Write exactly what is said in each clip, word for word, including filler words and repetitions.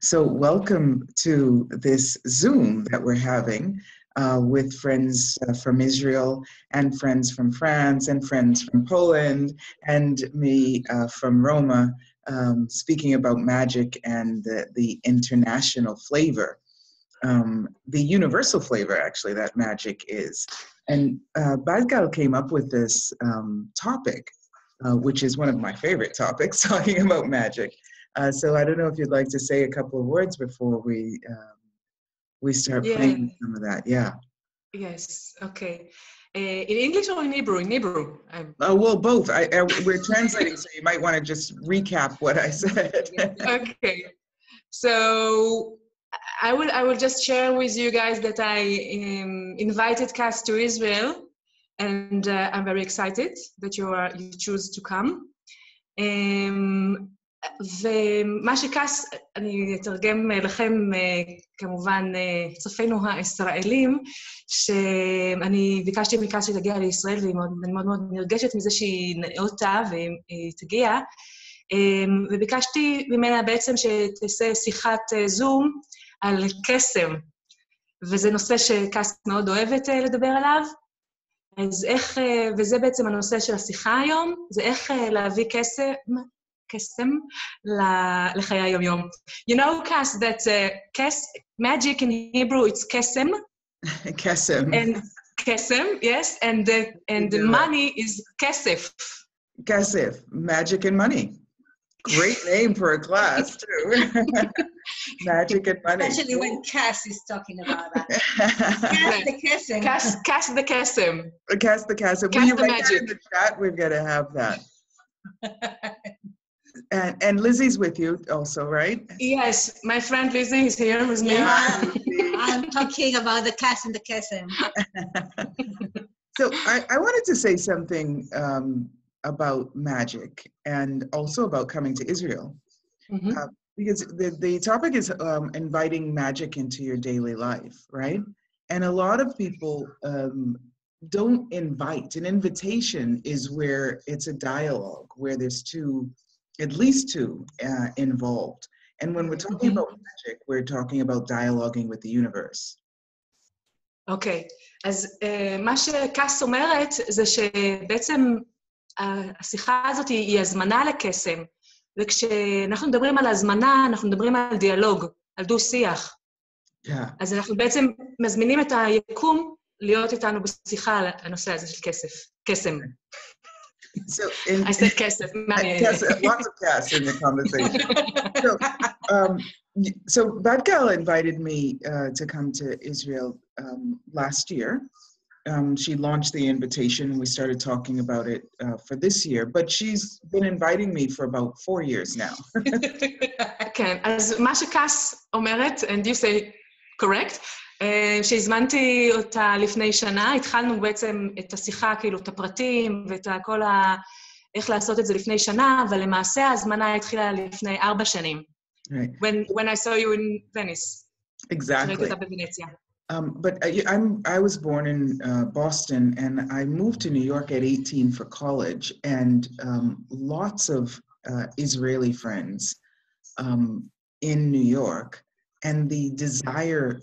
So welcome to this Zoom that we're having uh, with friends uh, from Israel and friends from France and friends from Poland and me uh, from Rome, um, speaking about magic and the, the international flavor, um, the universal flavor actually that magic is. And uh, Bat-Gal came up with this um, topic, uh, which is one of my favorite topics, talking about magic. Uh, so I don't know if you'd like to say a couple of words before we um, we start yeah. playing some of that. Yeah. Yes. Okay. Uh, in English or in Hebrew? In Hebrew. I'm... Oh well, both. I, I, we're translating, so you might want to just recap what I said. Okay. So I will I will just share with you guys that I um, invited Kass to Israel, and uh, I'm very excited that you are you choose to come. Um, ומה שקאס, אני אתרגם לכם כמובן צפינו הישראלים, שאני ביקשתי מקאס שתגיע לישראל והיא מאוד מאוד, מאוד נרגשת מזה שהיא נאותה והיא תגיע, וביקשתי ממנה בעצם שתעשה שיחת זום על קסם, וזה נושא שקאס מאוד אוהבת לדבר עליו, אז איך, וזה בעצם הנושא של השיחה היום, זה איך להביא קסם, Kesem la lechaye yom yom. You know, Kass, that uh, kes magic in Hebrew it's kesem. Kesem. And kesem, yes, and the and the money is kesif. Kesif, magic and money. Great name for a class too. Magic and money. Especially when Kass is talking about that. Kass the kesem. Kass, Kass the kesem. Kass the kesem. Kass Will you the write magic. That in the chat? We've got to have that. And, and Lizzie's with you also, right? Yes, my friend Lizzie is here with me. Yeah. I'm talking about the Kass and the Kesem. So I, I wanted to say something um, about magic and also about coming to Israel. Mm-hmm. uh, because the, the topic is um, inviting magic into your daily life, right? And a lot of people um, don't invite. An invitation is where it's a dialogue, where there's two... at least two uh, involved. And when we're talking about magic, we're talking about dialoguing with the universe. Okay. אז uh, מה שקאס אומרת זה שבעצם השיחה הזאת היא הזמנה לקסם. וכשאנחנו מדברים על הזמנה, אנחנו מדברים על דיאלוג, על דו-שיח. Yeah. אז אנחנו בעצם מזמינים את היקום להיות איתנו בשיחה על הנושא הזה של כסף, קסם. So in, I said Kesef, lots of Kass in the conversation. So, um, so Bat-Gal invited me uh, to come to Israel um, last year. Um, she launched the invitation and we started talking about it uh, for this year, but she's been inviting me for about four years now. Okay, as מה שקאס אומרת, and you say correct, שהזמנתי אותה לפני שנה, התחלנו בעצם את השיחה, כאילו, את הפרטים ואת כל ה... איך לעשות את זה לפני שנה, אבל למעשה ההזמנה התחילה לפני ארבע שנים. Right. When, when I saw you in Venice. Exactly. שראיתי אותה בוונציה. Um, but I, I'm, I was born in uh, Boston and I moved to New York at eighteen for college and um, lots of uh, Israeli friends um, in New York and the desire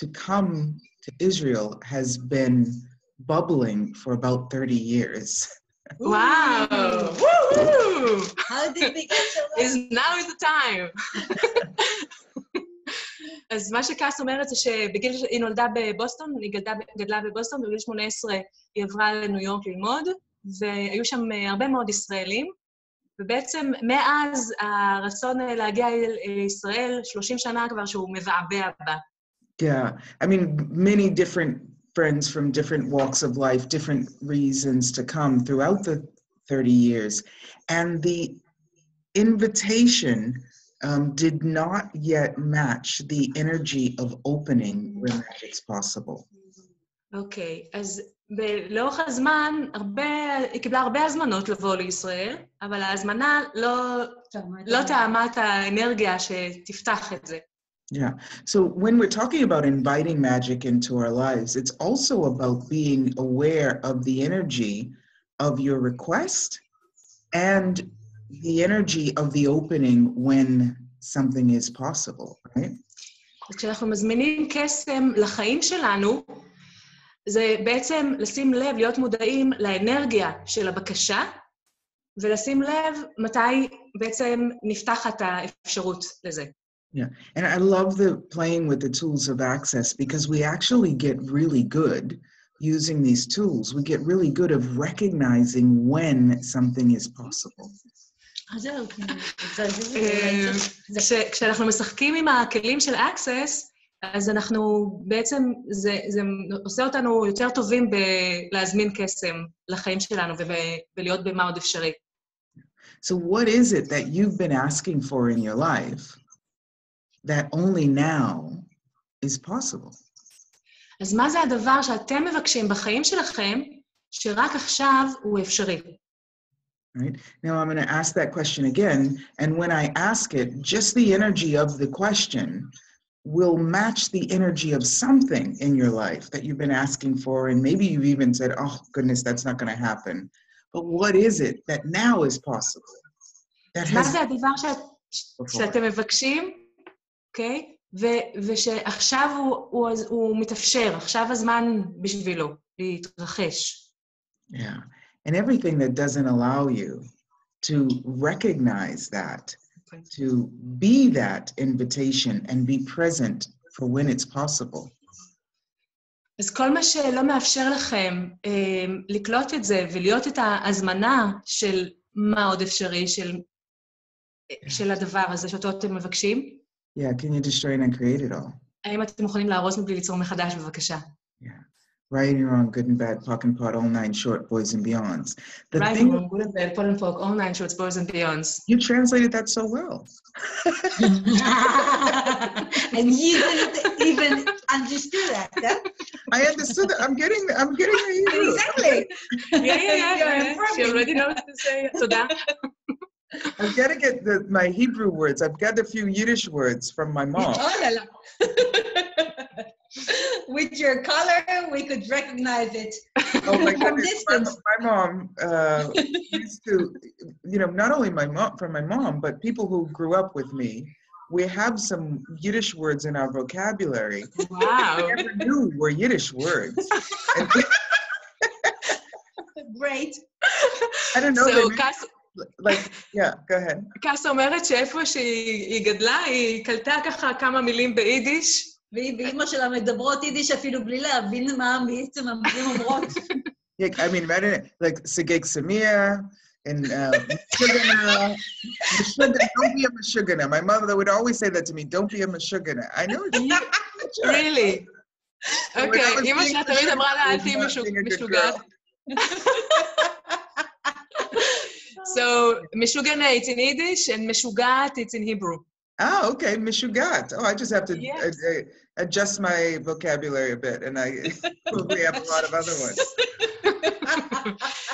to come to Israel has been bubbling for about thirty years. Wow! Woo-hoo! How did we get so long? Is now is the time. אז מה שקאס אומרת זה שבגיל שהיא נולדה בבוסטון, היא גדלה בבוסטון, בגיל שמונה עשרה היא עברה לניו יורק ללמוד, והיו שם הרבה מאוד ישראלים, ובעצם מאז הרצון להגיע לישראל, שלושים שנה כבר שהוא מבעבע בה. Yeah, I mean, many different friends from different walks of life, different reasons to come throughout the thirty years. And the invitation um, did not yet match the energy of opening where magic's possible. Okay, אז לאורך הזמן, היא קיבלה הרבה הזמנות לבוא לישראל, אבל ההזמנה לא טעמה את האנרגיה שתפתח את זה. Yeah. So when we're talking about inviting magic into our lives, it's also about being aware of the energy of your request and the energy of the opening when something is possible, right? כשאנחנו מזמינים קסם לחיים שלנו, זה בעצם לשים לב, להיות מודעים לאנרגיה של הבקשה, ולשים לב מתי בעצם נפתחת האפשרות לזה. Yeah, and I love the playing with the tools of access, because we actually get really good using these tools. We get really good of recognizing when something is possible. כשאנחנו משחקים עם הכלים של access, אז אנחנו בעצם, זה עושה אותנו יותר טובים בלהזמין קסם לחיים שלנו ולהיות במה עוד אפשרי. So what is it that you've been asking for in your life that only now is possible? אז מה זה הדבר שאתם מבקשים בחיים שלכם שרק עכשיו הוא אפשרי? Right? Now I'm going to ask that question again, and when I ask it, just the energy of the question will match the energy of something in your life that you've been asking for, and maybe you've even said, oh goodness, that's not going to happen. But what is it that now is possible? That has... מה זה הדבר שאת, שאתם מבקשים, okay? ו- ושעכשיו הוא, הוא, הוא מתאפשר, עכשיו הזמן בשבילו להתרחש. Yeah. And everything that doesn't allow you to recognize that, to be that invitation and be present for when it's possible. אז כל מה שלא מאפשר לכם לקלוט את זה ולהיות את ההזמנה של מה עוד אפשרי, של הדבר הזה שאותו אתם מבקשים. Yeah, can you destroy and create it all? האם אתם יכולים להרוס מבלי ליצור מחדש, בבקשה? Yeah. Right and wrong, good and bad, pock and pot, all nine short, boys and beyonds. The right thing, and wrong, good and bad, pot and pock, all nine shorts, boys and beyonds. You translated that so well. And you didn't even understood that. Yeah? I understood that. I'm getting the, I'm getting the you. Exactly. Yeah, yeah, yeah. yeah. She already knows to say it. I've got to get the, my Hebrew words. I've got a few Yiddish words from my mom. Oh, la, la. With your color, we could recognize it. Oh my goodness! my, my mom uh, used to, you know, not only my mom, from my mom, but people who grew up with me, we have some Yiddish words in our vocabulary. Wow! We never knew were Yiddish words. Great. I don't know. So, Kass, like, yeah, go ahead. Kass אומרת שאיפה שהיא גדלה, היא קלטה ככה כמה מילים ביידיש. ואימא שלה מדברות יידיש אפילו בלי להבין מה בעצם המילים אומרות. I mean, I don't know, like, סגג סמיה, and Meshugana, don't be a Meshugana. My mother would always say that to me, don't be a Meshugana. I know it's not Meshugana. Really? Okay, אימא שלה תמיד אמרה לה, אל תהי משוגעת. So, Meshugana, it's in Yiddish, and Meshugat, it's in Hebrew. Oh, okay, Meshugat. Oh, I just have to yes. ad- ad- adjust my vocabulary a bit, and I probably have a lot of other ones.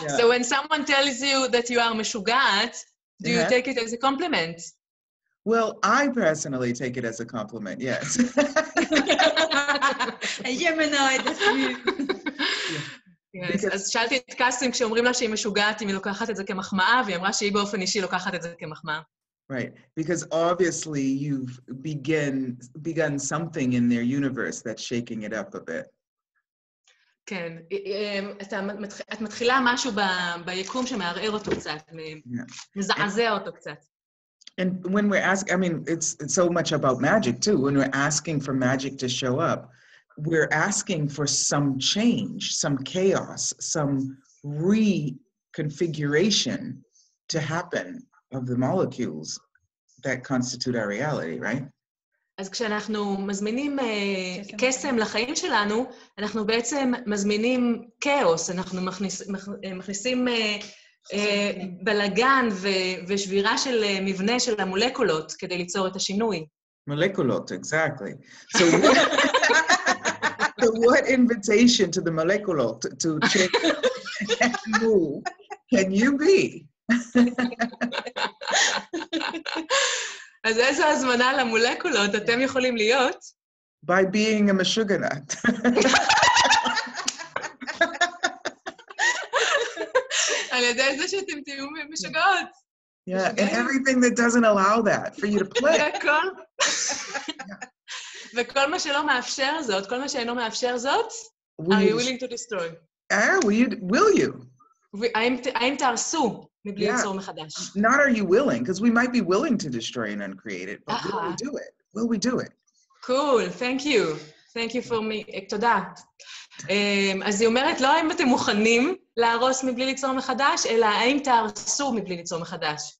Yeah. So when someone tells you that you are Meshugat, do uh-huh. you take it as a compliment? Well, I personally take it as a compliment, yes. אז שאלתי את קאסים כשאומרים לה שהיא משוגעת, אם היא לוקחת את זה כמחמאה, והיא אמרה שהיא באופן אישי לוקחת את זה כמחמאה. Right, because obviously you've begin, begun something in their universe that's shaking it up a bit. כן, את מתחילה משהו ביקום שמערער אותו קצת, מזעזע אותו קצת. And when we're asking, I mean, it's, it's so much about magic too. When we're asking for magic to show up, we're asking for some change, some chaos, some reconfiguration to happen. Of the molecules that constitute our reality, right? אז כשאנחנו מזמינים קסם לחיים שלנו, אנחנו בעצם מזמינים כאוס, אנחנו מכניסים בלגן ושבירה של מבנה של המולקולות כדי ליצור את השינוי. Molecules, exactly. So what, so what invitation to the molecules to change and move can you be? אז איזו הזמנה למולקולות אתם יכולים להיות? By being a Meshuganat. על ידי זה שאתם תהיו משוגעות. Yeah, and everything that doesn't allow that for you to play. וכל מה שלא מאפשר זאת, כל מה שאינו מאפשר זאת, are you willing to destroy? Are you, will you? האם תהרסו מבלי ליצור מחדש? Not are you willing, because we might be willing to destroy and uncreate it, but will we do it? Will we do it? Cool, thank you. Thank you for me. תודה. אז היא אומרת, לא האם אתם מוכנים להרוס מבלי ליצור מחדש, אלא האם תהרסו מבלי ליצור מחדש.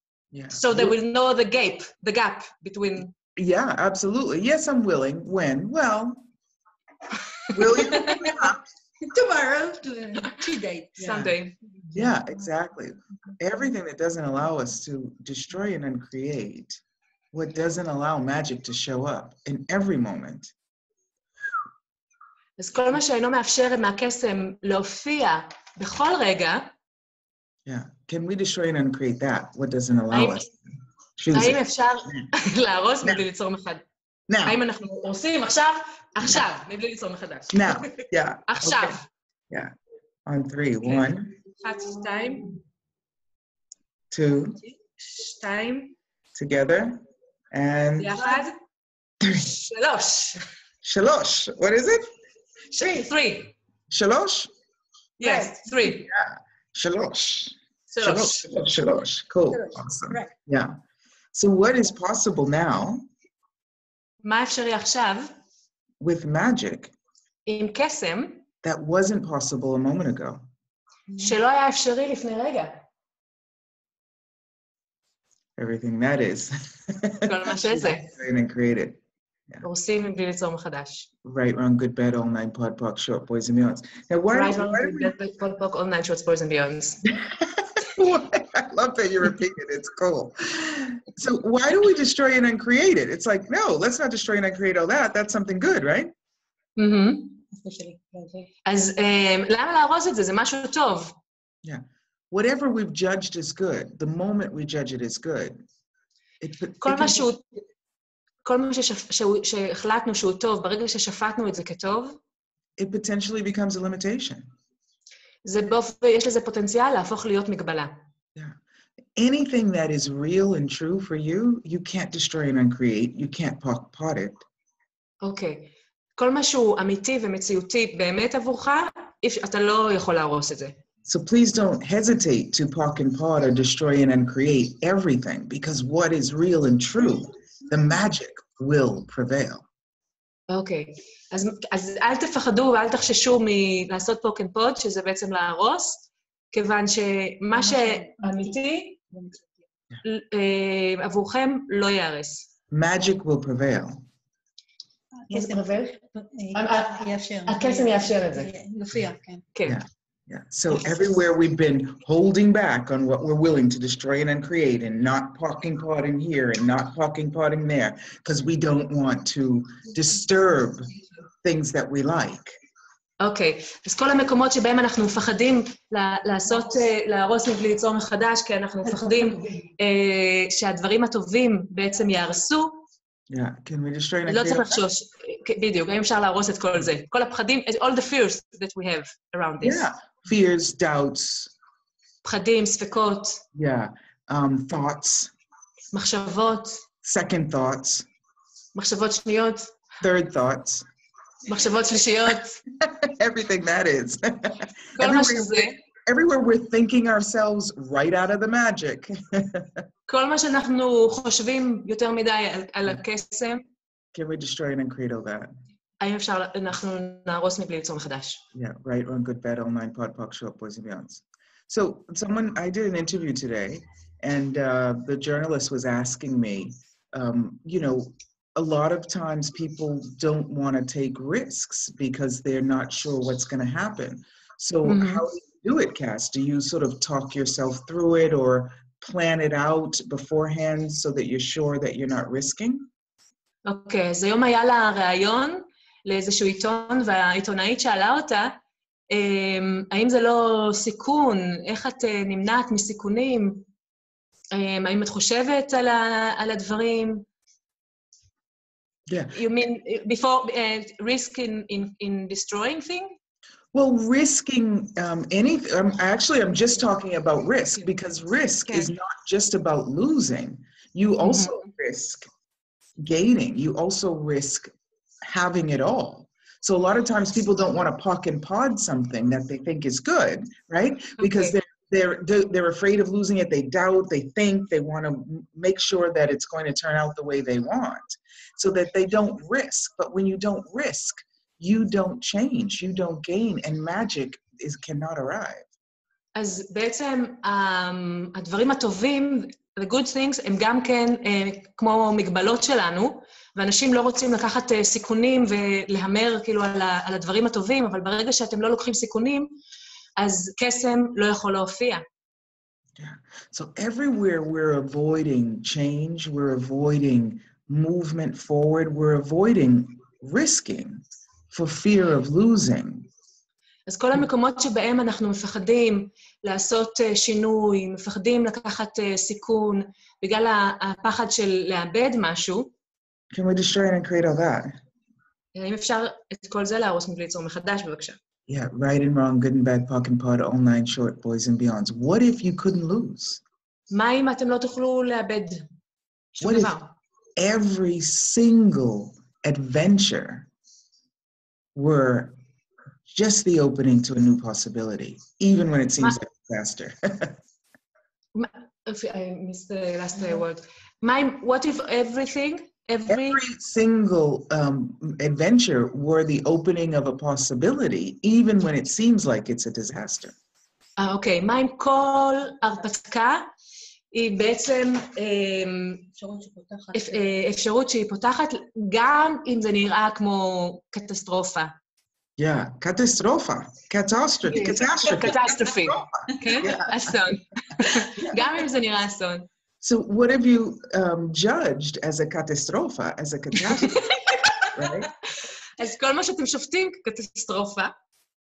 So they will know the gap, the gap between... Yeah, absolutely. Yes, I'm willing. When? Well, will you? Tomorrow, today, yeah. Someday. Yeah, exactly. Everything that doesn't allow us to destroy and uncreate, what doesn't allow magic to show up in every moment. אז כל מה שאינו מאפשר מהקסם להופיע בכל רגע. Yeah, can we destroy and uncreate that? What doesn't allow us? האם אפשר להרוס מבלי ליצור מחדש? האם אנחנו הורסים עכשיו? עכשיו, מבלי ליצור מחדש. עכשיו. On three, one. אחת, שתיים. Two. שתיים. Together. And... יחד. שלוש. שלוש. What is it? Three. Three. Shalosh? Yes, three. Yeah. Shalosh. Shalosh. Shalosh. Cool. Shalosh. Awesome. Right. Yeah. So what is possible now? מה אפשרי עכשיו? With magic. עם קסם. That wasn't possible a moment ago. שלא היה אפשרי לפני רגע. Everything that is. כל מה שזה. And create it. עושים מבלי ליצור מחדש. Right, wrong, good, bad, all nine, pod, poc, short, boys and beyonds. Now, why right, wrong, good, bad, bad, pod, poc, all nine, shorts, boys and beyonds. I love that you repeat it. It's cool. So why do we destroy and uncreate it? It's like, no, let's not destroy and uncreate all that. That's something good, right? Mm-hmm. אז למה להרוס את זה? זה משהו טוב. Yeah. Whatever we've judged is good. The moment we judge it is good. כל מה שהוא... כל מה שהחלטנו שהוא טוב, ברגע ששפטנו את זה כטוב, it potentially becomes a limitation. יש לזה פוטנציאל להפוך להיות מגבלה. Anything that is real and true for you, you can't destroy and uncreate, you can't pot it. אוקיי. כל מה שהוא אמיתי ומציאותי באמת עבורך, אתה לא יכול להרוס את זה. So please don't hesitate to pot and pot or destroy and uncreate everything, because what is real and true, the magic will prevail. Okay. אז, אז אל תפחדו ואל תחששו מלעשות פוק אנד פוד, שזה בעצם להרוס, כיוון שמה שאמיתי עבורכם לא יהרס. Magic will prevail. הקסם יאפשר את זה. יופיע, כן. Yeah. So everywhere we've been holding back on what we're willing to destroy and uncreate and not pocking potting here and not pocking potting there because we don't want to disturb things that we like. Okay. אז כל המקומות שבהם אנחנו מפחדים לעשות, להרוס מבלי ליצור מחדש, כי אנחנו מפחדים שהדברים הטובים בעצם יהרסו. Yeah. Can we destroy and uncreate? לא צריך לחשוש. בדיוק. האם אפשר להרוס את כל זה? כל הפחדים, all the fears that we have around this. Yeah. Fears, doubts. פחדים, ספקות. Yeah. Um, thoughts. מחשבות. Second thoughts. מחשבות שניות. Third thoughts. מחשבות שלישיות. Everything that is. כל מה שזה. Everywhere we're thinking ourselves right out of the magic. כל מה שאנחנו חושבים יותר מדי על הקסם. Can we destroy and uncreate all that? האם אפשר, אנחנו נהרוס מבלי ליצור מחדש. Yeah, right, on good, bad, all nine, pod, poc, short, boys and beyonds. So, someone, I did an interview today, and uh, the journalist was asking me, um, you know, a lot of times people don't want to take risks because they're not sure what's going to happen. So, mm-hmm. how do you do it, Kass? Do you sort of talk yourself through it or plan it out beforehand so that you're sure that you're not risking? Okay, אז היום היה לה ראיון לאיזשהו עיתון, והעיתונאית שאלה אותה, האם זה לא סיכון? איך את נמנעת מסיכונים? האם את חושבת על הדברים? Yeah. You mean before uh, risk in, in, in destroying things? Well, risking um, anything, um, actually, I'm just talking about risk, because risk is not just about losing. You also mm-hmm. risk gaining. You also risk having it all. So a lot of times people don't want to pock and pod something that they think is good, right? Because okay. they're, they're, they're afraid of losing it. They doubt, they think, they want to make sure that it's going to turn out the way they want so that they don't risk. But when you don't risk, you don't change, you don't gain, and magic is cannot arrive. אז בעצם um, הדברים הטובים, the good things, הם גם כן uh, כמו מגבלות שלנו, ואנשים לא רוצים לקחת uh, סיכונים ולהמר כאילו על, ה, על הדברים הטובים, אבל ברגע שאתם לא לוקחים סיכונים, אז קסם לא יכול להופיע. Yeah. So everywhere we're avoiding change, we're avoiding movement forward, we're avoiding risking. For fear of losing. אז כל המקומות שבהם אנחנו מפחדים לעשות שינוי, מפחדים לקחת סיכון, בגלל הפחד של לאבד משהו. Can we destroy and create all that? האם אפשר את כל זה להרוס וליצור מחדש, בבקשה? Yeah, right and wrong, good and bad, pock and pod, all nine short, boys and beyonds. What if you couldn't lose? מה אם אתם לא תוכלו לאבד? שום דבר. What if every single adventure were just the opening to a new possibility, even when it seems like a disaster. I missed the last word. My, what if everything, every... Every single um, adventure were the opening of a possibility, even when it seems like it's a disaster. Okay, מה אם כל הרפתקה היא בעצם אפשרות שהיא פותחת, גם אם זה נראה כמו קטסטרופה. כן, קטסטרופה, קטסטרופה, קטסטרופה, כן, אסון. גם אם זה נראה אסון. So what have you um, judged as a catastrophe, as a catastrophe, right? אז כל מה שאתם שופטים כקטסטרופה.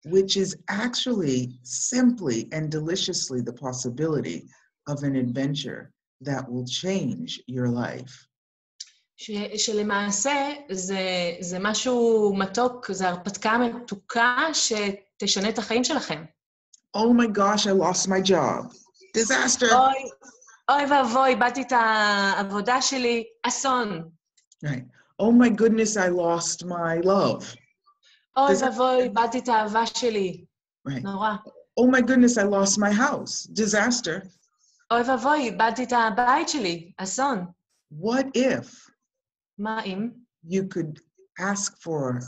Which is actually simply and deliciously the possibility of an adventure that will change your life. שלמעשה זה זה משהו מתוק, זה הרפתקה מתוקה שתשנה את החיים שלכם. Oh my gosh, I lost my job. Disaster. אוי ואבוי, איבדתי את העבודה שלי, אסון. Right. Oh my goodness, I lost my love. אוי ואבוי, איבדתי את האהבה שלי. Right. נורא. Oh my goodness, I lost my house. Disaster. אוי ואבוי, איבדתי את הבית שלי, אסון. What if you could ask for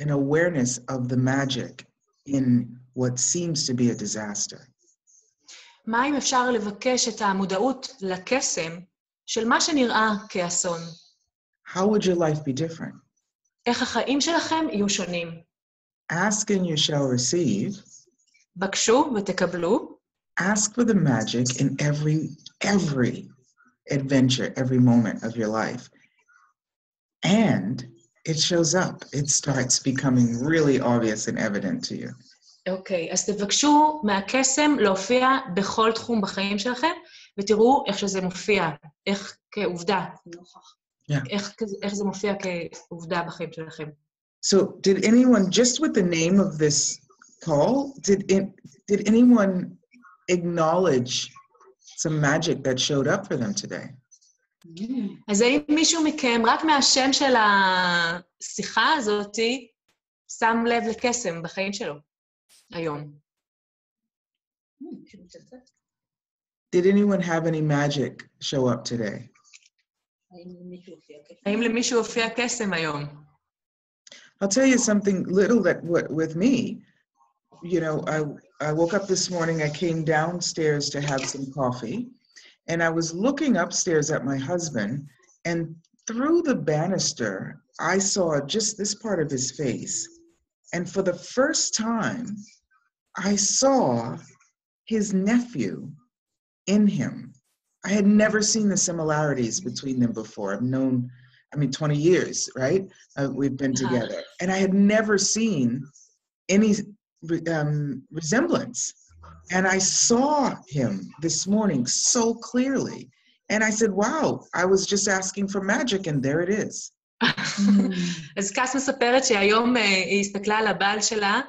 an awareness of the magic in what seems to be a disaster? מה אם אפשר לבקש את המודעות לקסם של מה שנראה כאסון? How would your life be different? איך החיים שלכם יהיו שונים? Ask and you shall receive. בקשו ותקבלו. Ask for the magic in every, every adventure, every moment of your life. And it shows up. It starts becoming really obvious and evident to you. Okay, אז תבקשו מהקסם להופיע בכל תחום בחיים שלכם, ותראו איך שזה מופיע, איך כעובדה, איך זה מופיע כעובדה בחיים שלכם. So did anyone, just with the name of this call, did it, did anyone... acknowledge some magic that showed up for them today. אז האם מישהו מכם, רק מהשם של השיחה הזאת, שם לב לקסם בחיים שלו היום? Did anyone have any magic show up today? האם למישהו הופיע קסם היום? I'll tell you something little that with me, you know, I I woke up this morning, I came downstairs to have some coffee, and I was looking upstairs at my husband, and through the banister, I saw just this part of his face. And for the first time, I saw his nephew in him. I had never seen the similarities between them before. I've known, I mean, twenty years, right? Uh, we've been together. And I had never seen any... Um, resemblance. And I saw him this morning so clearly. And I said, wow, I was just asking for magic and there it is. אז קאס מספרת שהיום היא הסתכלה על הבעל שלה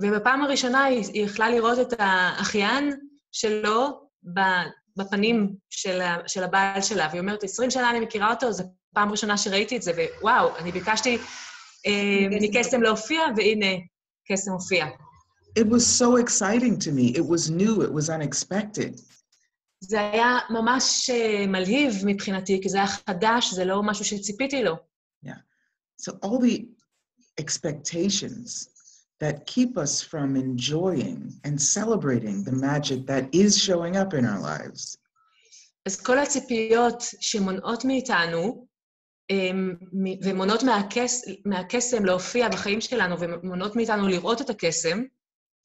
ובפעם הראשונה היא יכלה לראות את האחיין שלו בפנים של הבעל שלה, והיא אומרת, עשרים שנה אני מכירה אותו, זו פעם ראשונה שראיתי את זה, ווואו, אני ביקשתי מקסם להופיע, והנה, קסם הופיע. It was so exciting to me. It was new, it was unexpected. זה היה ממש מלהיב מבחינתי, כי זה היה חדש, זה לא משהו שציפיתי לו. Yeah. So all the expectations that keep us from enjoying and celebrating the magic that is showing up in our lives. אז כל הציפיות שמונעות מאיתנו, ומונעות מהקסם להופיע בחיים שלנו, ומונעות מאיתנו לראות את הקסם.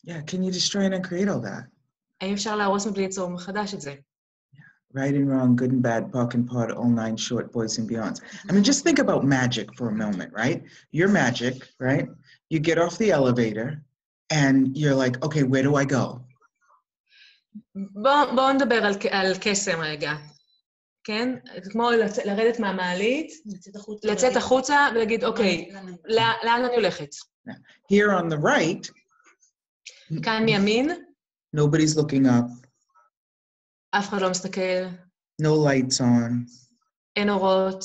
Yeah, can you destroy and create all that? האם אפשר להרוס מבלי ליצור מחדש את זה? Right and wrong, good and bad, puck and pod, all nine short boys and beyonds. I mean, just think about magic for a moment, right? You're magic, right? You get off the elevator, and you're like, okay, where do I go? בואו נדבר על קסם רגע, כן? כמו לרדת מהמעלית, לצאת החוצה ולהגיד, אוקיי, לאן אני הולכת? Here on the right, כאן מימין, nobody's looking up. אף אחד לא מסתכל. No lights on. אין אורות.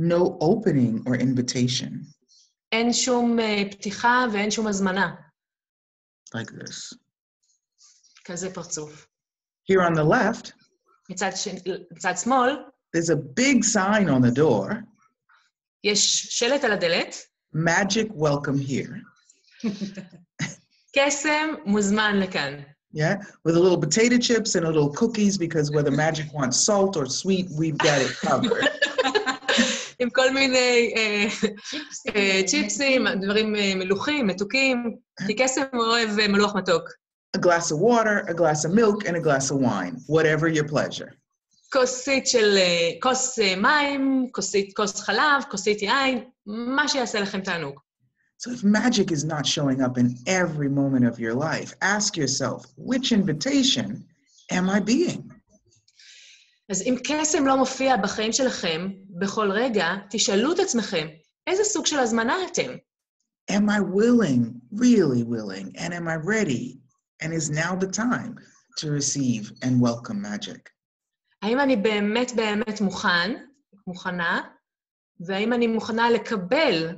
No opening or invitation. אין שום פתיחה ואין שום הזמנה. Like this. כזה פרצוף. Here on the left. מצד ש... מצד שמאל. There's a big sign on the door. יש שלט על הדלת. Magic welcome here. קסם מוזמן לכאן. Yeah, with a little potato chips and a little cookies, because whether magic wants salt or sweet, we've got it covered. עם כל מיני צ'יפסים, דברים מלוחים, מתוקים, כי קסם אוהב מלוח מתוק. A glass of water, a glass of milk, and a glass of wine, whatever your pleasure. כוסית של, כוס מים, כוסית, כוס חלב, כוסית יין, מה שיעשה לכם תענוג. So if magic is not showing up in every moment of your life, ask yourself, which invitation am I being? אז אם קסם לא מופיע בחיים שלכם, בכל רגע, תשאלו את עצמכם, איזה סוג של הזמנה אתם? Am I willing, really willing, and am I ready, and is now the time to receive and welcome magic? האם אני באמת באמת מוכן, מוכנה, והאם אני מוכנה לקבל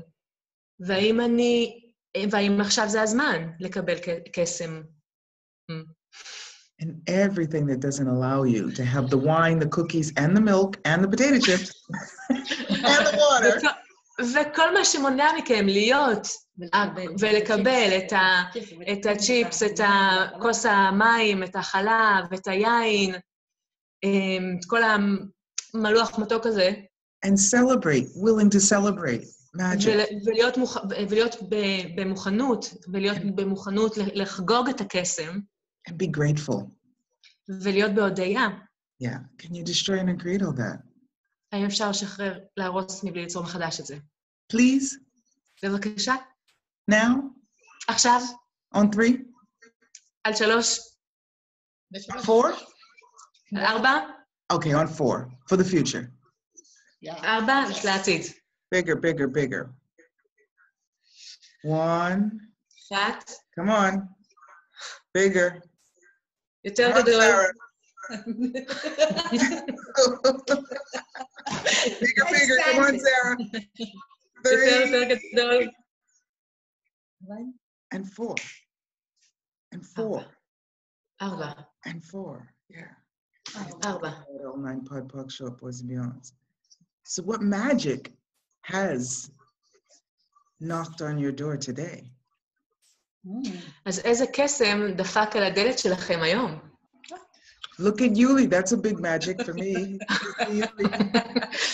והאם אני, והאם עכשיו זה הזמן לקבל קסם. And everything that doesn't allow you to have the wine, the cookies, and the milk, and the potato chips, and the water. וכל מה שמונע מכם להיות ולקבל את הצ'יפס, את הכוס המים, את החלב, את היין, את כל המלוח מתוק הזה. And celebrate, willing to celebrate. ולהיות ולהיות במוכנות ולהיות במוכנות לחגוג את הקסם and be grateful ולהיות בהודיה. Yeah, can you destroy and create all that? האם אפשר לשחרר להרוס מבלי ליצור מחדש את זה? Please. בבקשה. Now. עכשיו. On three. על שלוש. Four. על ארבע. Okay, on four for the future. ארבע לעתיד. Bigger, bigger, bigger. One. That. Come on. Bigger. You tell the door. Bigger, bigger. Come on, Sarah. Three. One. And four. And four. Alba. And four. Yeah. Alba. All nine pod, puck, short boys and beyonds. So what magic has knocked on your door today? אז איזה קסם דפק על הדלת שלכם היום? Look at Yuli, that's a big magic for me.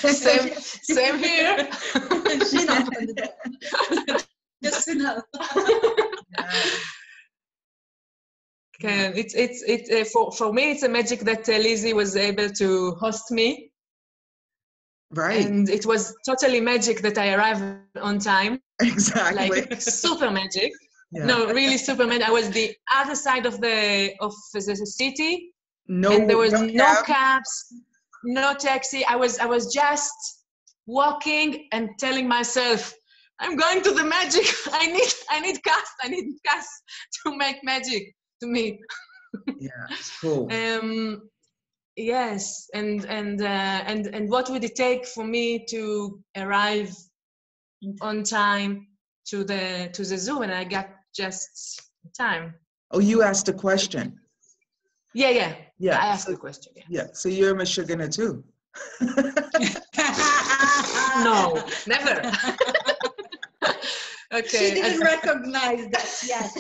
Same, same here. She knocked on the door. Just enough. Can it's it's it's uh, for for me it's a magic that uh, Lizzie was able to host me. Right. And it was totally magic that I arrived on time. Exactly. Like super magic. Yeah. No, really super magic. I was the other side of the of the city. No. And there was no, no cab. cabs, no taxi. I was I was just walking and telling myself, I'm going to the magic. I need, I need Kass. I need Kass to make magic to me. Yeah, it's cool. Um, yes, and and uh, and and what would it take for me to arrive on time to the to the zoo? And I got just time. Oh, you asked a question. Yeah, yeah, yeah. I asked so, a question. Yeah. yeah. So you're Meshugana too. No, never. Okay. She didn't recognize that yet.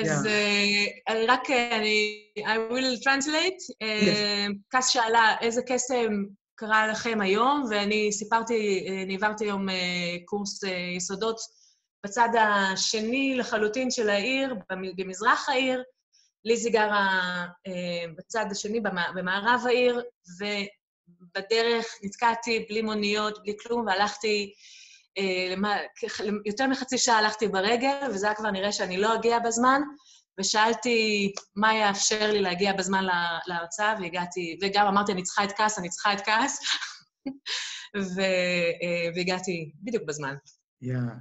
As רק אני, I will translate. קאס שאלה, איזה קסם קרה לכם היום? ואני סיפרתי, נעברתי היום קורס יסודות בצד השני לחלוטין של העיר, במזרח העיר. ליזי גרה בצד השני, במערב העיר, ובדרך נתקעתי בלי מוניות, בלי כלום, והלכתי... יותר מחצי שעה הלכתי ברגל, וזה כבר נראה שאני לא אגיע בזמן, ושאלתי מה יאפשר לי להגיע בזמן להרצאה, והגעתי, וגם אמרתי, אני צריכה את קאס, אני צריכה את קאס, והגעתי בדיוק בזמן. Yeah.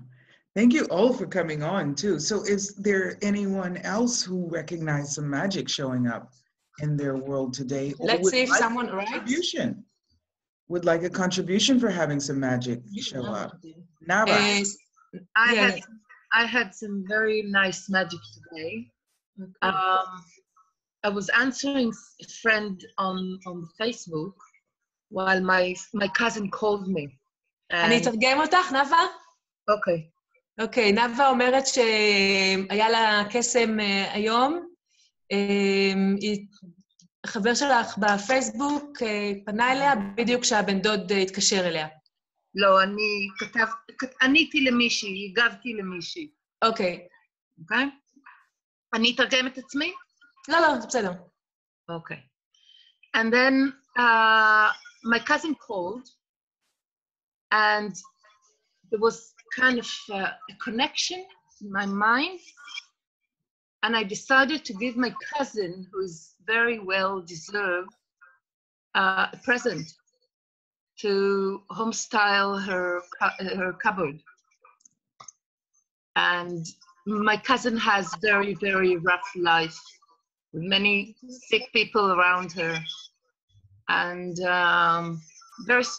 Thank you all for coming on, too. So is there anyone else who recognized some magic showing up in their world today? Let's see if someone arrives. Would like a contribution for having some magic show up. Nava. Uh, I, yeah. had, I had some very nice magic today. Okay. Um, I was answering a friend on, on Facebook while my, my cousin called me. אני אתרגם אותך, נאווה? אוקיי. אוקיי, נאווה אומרת שהיה לה קסם היום. היא... חבר שלך בפייסבוק פנה אליה בדיוק כשהבן דוד התקשר אליה. לא, אני כתב... עניתי למישהי, הגבתי למישהי. אוקיי. אוקיי? אני אתרגם את עצמי? לא, לא, זה בסדר. אוקיי. And then uh, my cousin called and there was kind of a, a connection in my mind. And I decided to give my cousin, who is very well deserved, uh, a present to homestyle her, her cupboard. And my cousin has very, very rough life with many sick people around her and um, there's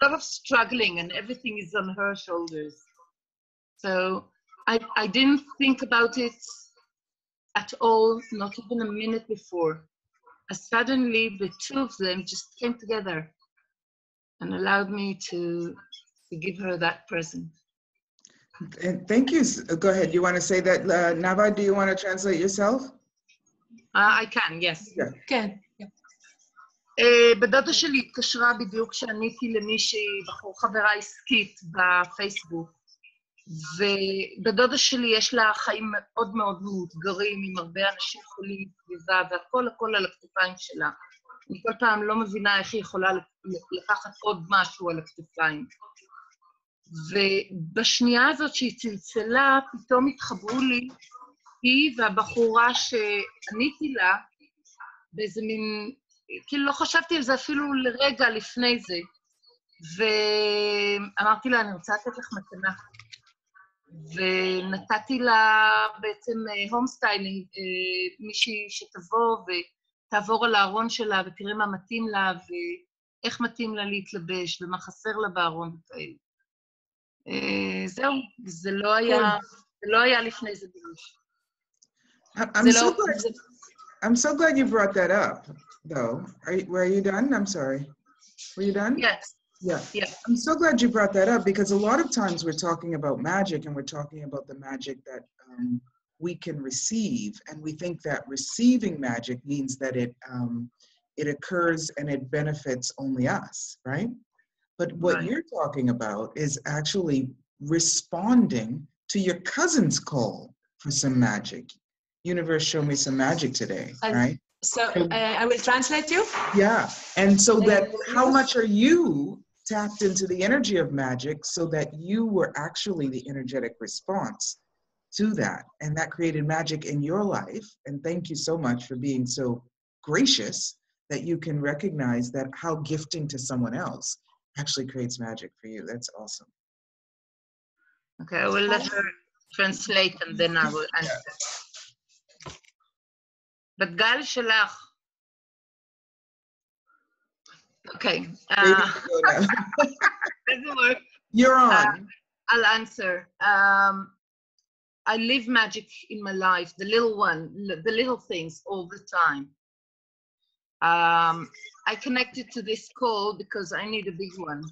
a lot of struggling and everything is on her shoulders. So I, I didn't think about it at all, not even a minute before. And suddenly the two of them just came together and allowed me to, to give her that present. And thank you. Go ahead. You want to say that, uh, Nava, do you want to translate yourself? Uh, I can, yes. Yeah. כן. בדודה שלי התקשרה בדיוק כשעניתי למישהי, בחור חברה עסקית בפייסבוק. ובדודה שלי יש לה חיים מאוד מאוד מאותגרים, עם הרבה אנשים חולים סביבה, והכל הכל על הכתפיים שלה. אני כל פעם לא מבינה איך היא יכולה לקחת עוד משהו על הכתפיים. ובשנייה הזאת שהיא צלצלה, פתאום התחברו לי, היא והבחורה שעניתי לה, באיזה מין... כאילו לא חשבתי על זה אפילו לרגע לפני זה. ואמרתי לה, אני רוצה לתת לך מתנה. ונתתי לה בעצם הומסטיילינג, מישהי שתבוא ותעבור על הארון שלה ותראה מה מתאים לה ואיך מתאים לה להתלבש ומה חסר לה בארון. זהו, זה לא היה, זה לא היה לפני זה בראש. I'm so glad, I'm so glad you brought that up, though. Are, were you done? I'm sorry. Were you done? Yes. Yeah. yeah, I'm so glad you brought that up because a lot of times we're talking about magic and we're talking about the magic that um, we can receive, and we think that receiving magic means that it um, it occurs and it benefits only us, right? But what right. you're talking about is actually responding to your cousin's call for some magic. Universe, show me some magic today, I right? So uh, I will translate you. Yeah, and so that how much are you tapped into the energy of magic so that you were actually the energetic response to that. And that created magic in your life. And thank you so much for being so gracious that you can recognize that how gifting to someone else actually creates magic for you. That's awesome. Okay, I will let her translate and then I will answer. Yeah. Bat-Gal shelach. Okay. Uh, doesn't work. You're on. Uh, I'll answer. Um, I live magic in my life, the little one, the little things all the time. Um, I connected to this call because I need a big one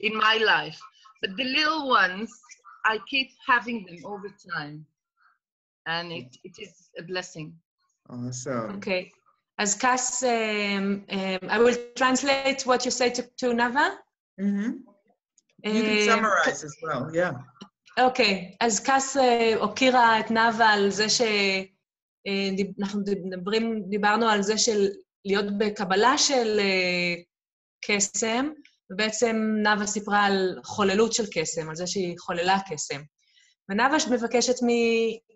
in my life. But the little ones, I keep having them all the time. And it, it is a blessing. Awesome. Okay. As Kass, um, um, I will translate what you say to, to Nava. Mm-hmm. You can summarize uh, as well, yeah. Okay, אז קאס הוקירה את נאווה על זה שאנחנו מדברים, דיברנו על זה של להיות בקבלה של קסם, ובעצם נאווה סיפרה על חוללות של קסם, על זה שהיא חוללה קסם. ונאווה מבקשת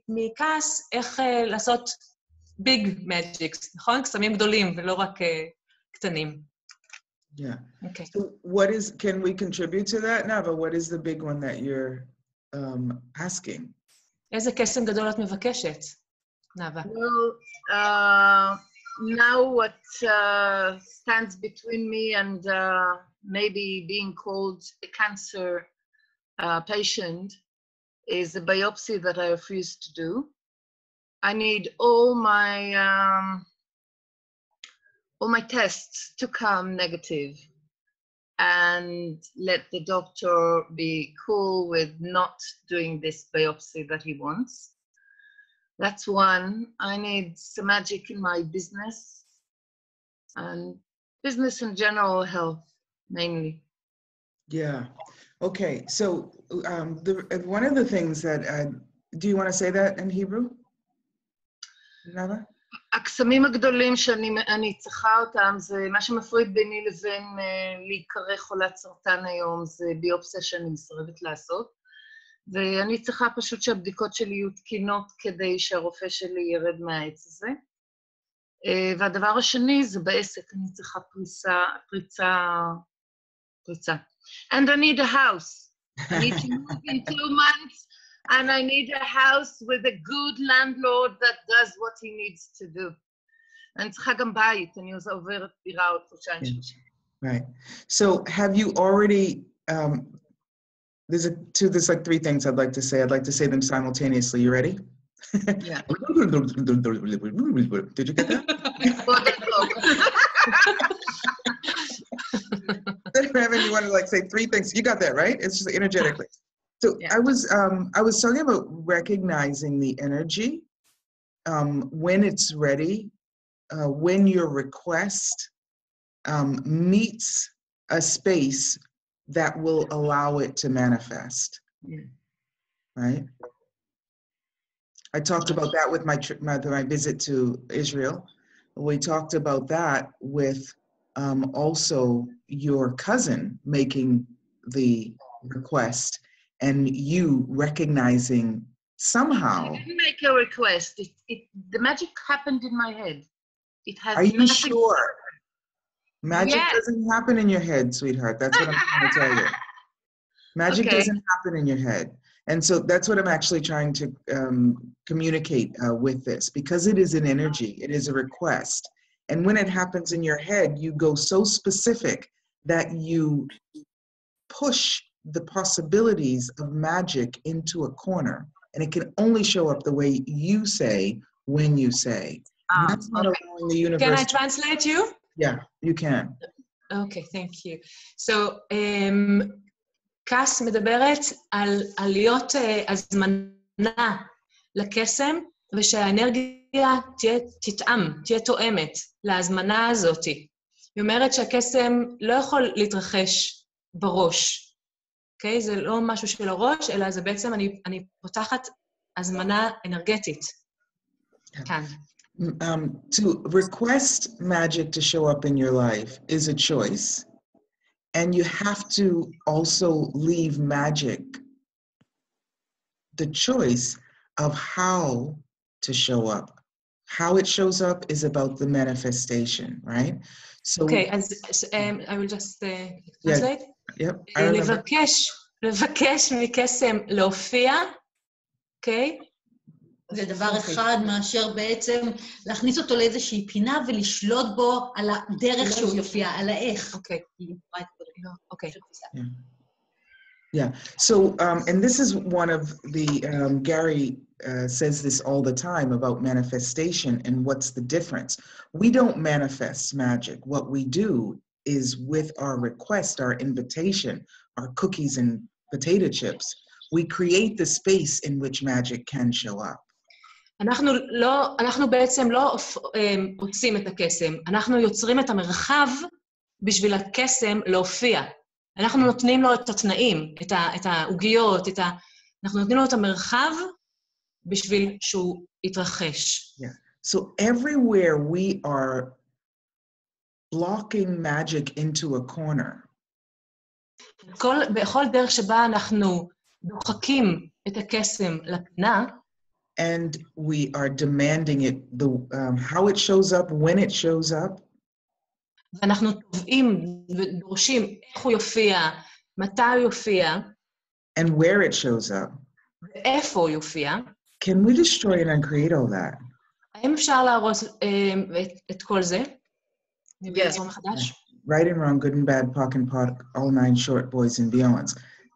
מקאס איך לעשות ביג מג'יקס, נכון? קסמים גדולים ולא רק קטנים. Yeah. Okay. So what is, can we contribute to that, Nava? What is the big one that you're um, asking? איזה קסם גדול את מבקשת, Nava? Well, uh, now what uh, stands between me and uh, maybe being called a cancer uh, patient is a biopsy that I refuse to do. I need all my... Um, all my tests to come negative and let the doctor be cool with not doing this biopsy that he wants. That's one. I need some magic in my business and business and general health mainly. Yeah. Okay. So um, the, one of the things that, uh, do you want to say that in Hebrew? Nava? הקסמים הגדולים שאני צריכה אותם, זה מה שמפריד ביני לבין להיקרא חולת סרטן היום, זה ביופסיה שאני מסרבת לעשות. ואני צריכה פשוט שהבדיקות שלי יהיו תקינות כדי שהרופא שלי ירד מהעץ הזה. והדבר השני זה בעסק, אני צריכה פריצה, פריצה, פריצה. And I need a house. I need to move in two months. And I need a house with a good landlord that does what he needs to do. And right. So have you already, um, there's, a, two, there's like three things I'd like to say. I'd like to say them simultaneously. You ready? Yeah. Did you get that? You want to like say three things. You got that, right? It's just energetically. So yeah. I was um, I was talking about recognizing the energy um, when it's ready, uh, when your request um, meets a space that will allow it to manifest. Yeah. Right. I talked about that with my trip, my, my visit to Israel. We talked about that with um, also your cousin making the request. And you recognizing somehow. I didn't make a request. It, it, the magic happened in my head. It has. Are you sure? Magic yes. doesn't happen in your head, sweetheart. That's what I'm trying to tell you. Magic okay. doesn't happen in your head, and so that's what I'm actually trying to um, communicate uh, with this, because it is an energy. It is a request, and when it happens in your head, you go so specific that you push the possibilities of magic into a corner, and it can only show up the way you say when you say. Ah, that's not okay. allowing the universe. Can I translate you? Yeah, you can. Okay, thank you. So, um, Kass מדברת על להיות הזמנה לקסם, ושהאנרגיה תתאם, תהיה תואמת להזמנה הזאת. היא אומרת שהקסם לא יכול להתרחש בראש. אוקיי? זה לא משהו של הראש, אלא זה בעצם אני, אני פותחת הזמנה אנרגטית. כאן. Um, to request magic to show up in your life is a choice. And you have to also leave magic the choice of how to show up. How it shows up is about the manifestation, right? So, okay, as, as, um, I will just uh, translate. Yep. לבקש לבקש מקסם להופיע, אוקיי? זה דבר אחד מאשר בעצם להכניס אותו לאיזושהי פינה ולשלוט בו על הדרך שהוא יופיע, על האיך. אוקיי. אוקיי. Yeah. So, um, and this is one of the, um, Gary uh, says this all the time about manifestation and what's the difference. We don't manifest magic. What we do is with our request, our invitation, our cookies and potato chips, we create the space in which magic can show up. אנחנו לא, אנחנו בעצם לא עוצים את הקסם. אנחנו יוצרים את המרחב בשביל הקסם להופיע. אנחנו נותנים לו את התנאים, את ה, את העוגיות, את ה, אנחנו נותנים לו את המרחב בשביל שהוא יתרחש. Yeah. So everywhere we are blocking magic into a corner. כל, בכל דרך שבה אנחנו דוחקים את הקסם לפינה. And we are demanding it, the, um, how it shows up, when it shows up. ואנחנו תובעים ודורשים איך הוא יופיע, מתי הוא יופיע. And where it shows up. ואיפה הוא יופיע. Can we destroy it and create all that? האם אפשר להרוס את כל זה? Yes. Right and wrong, good and bad, pock and pot, all nine short boys and beyonds.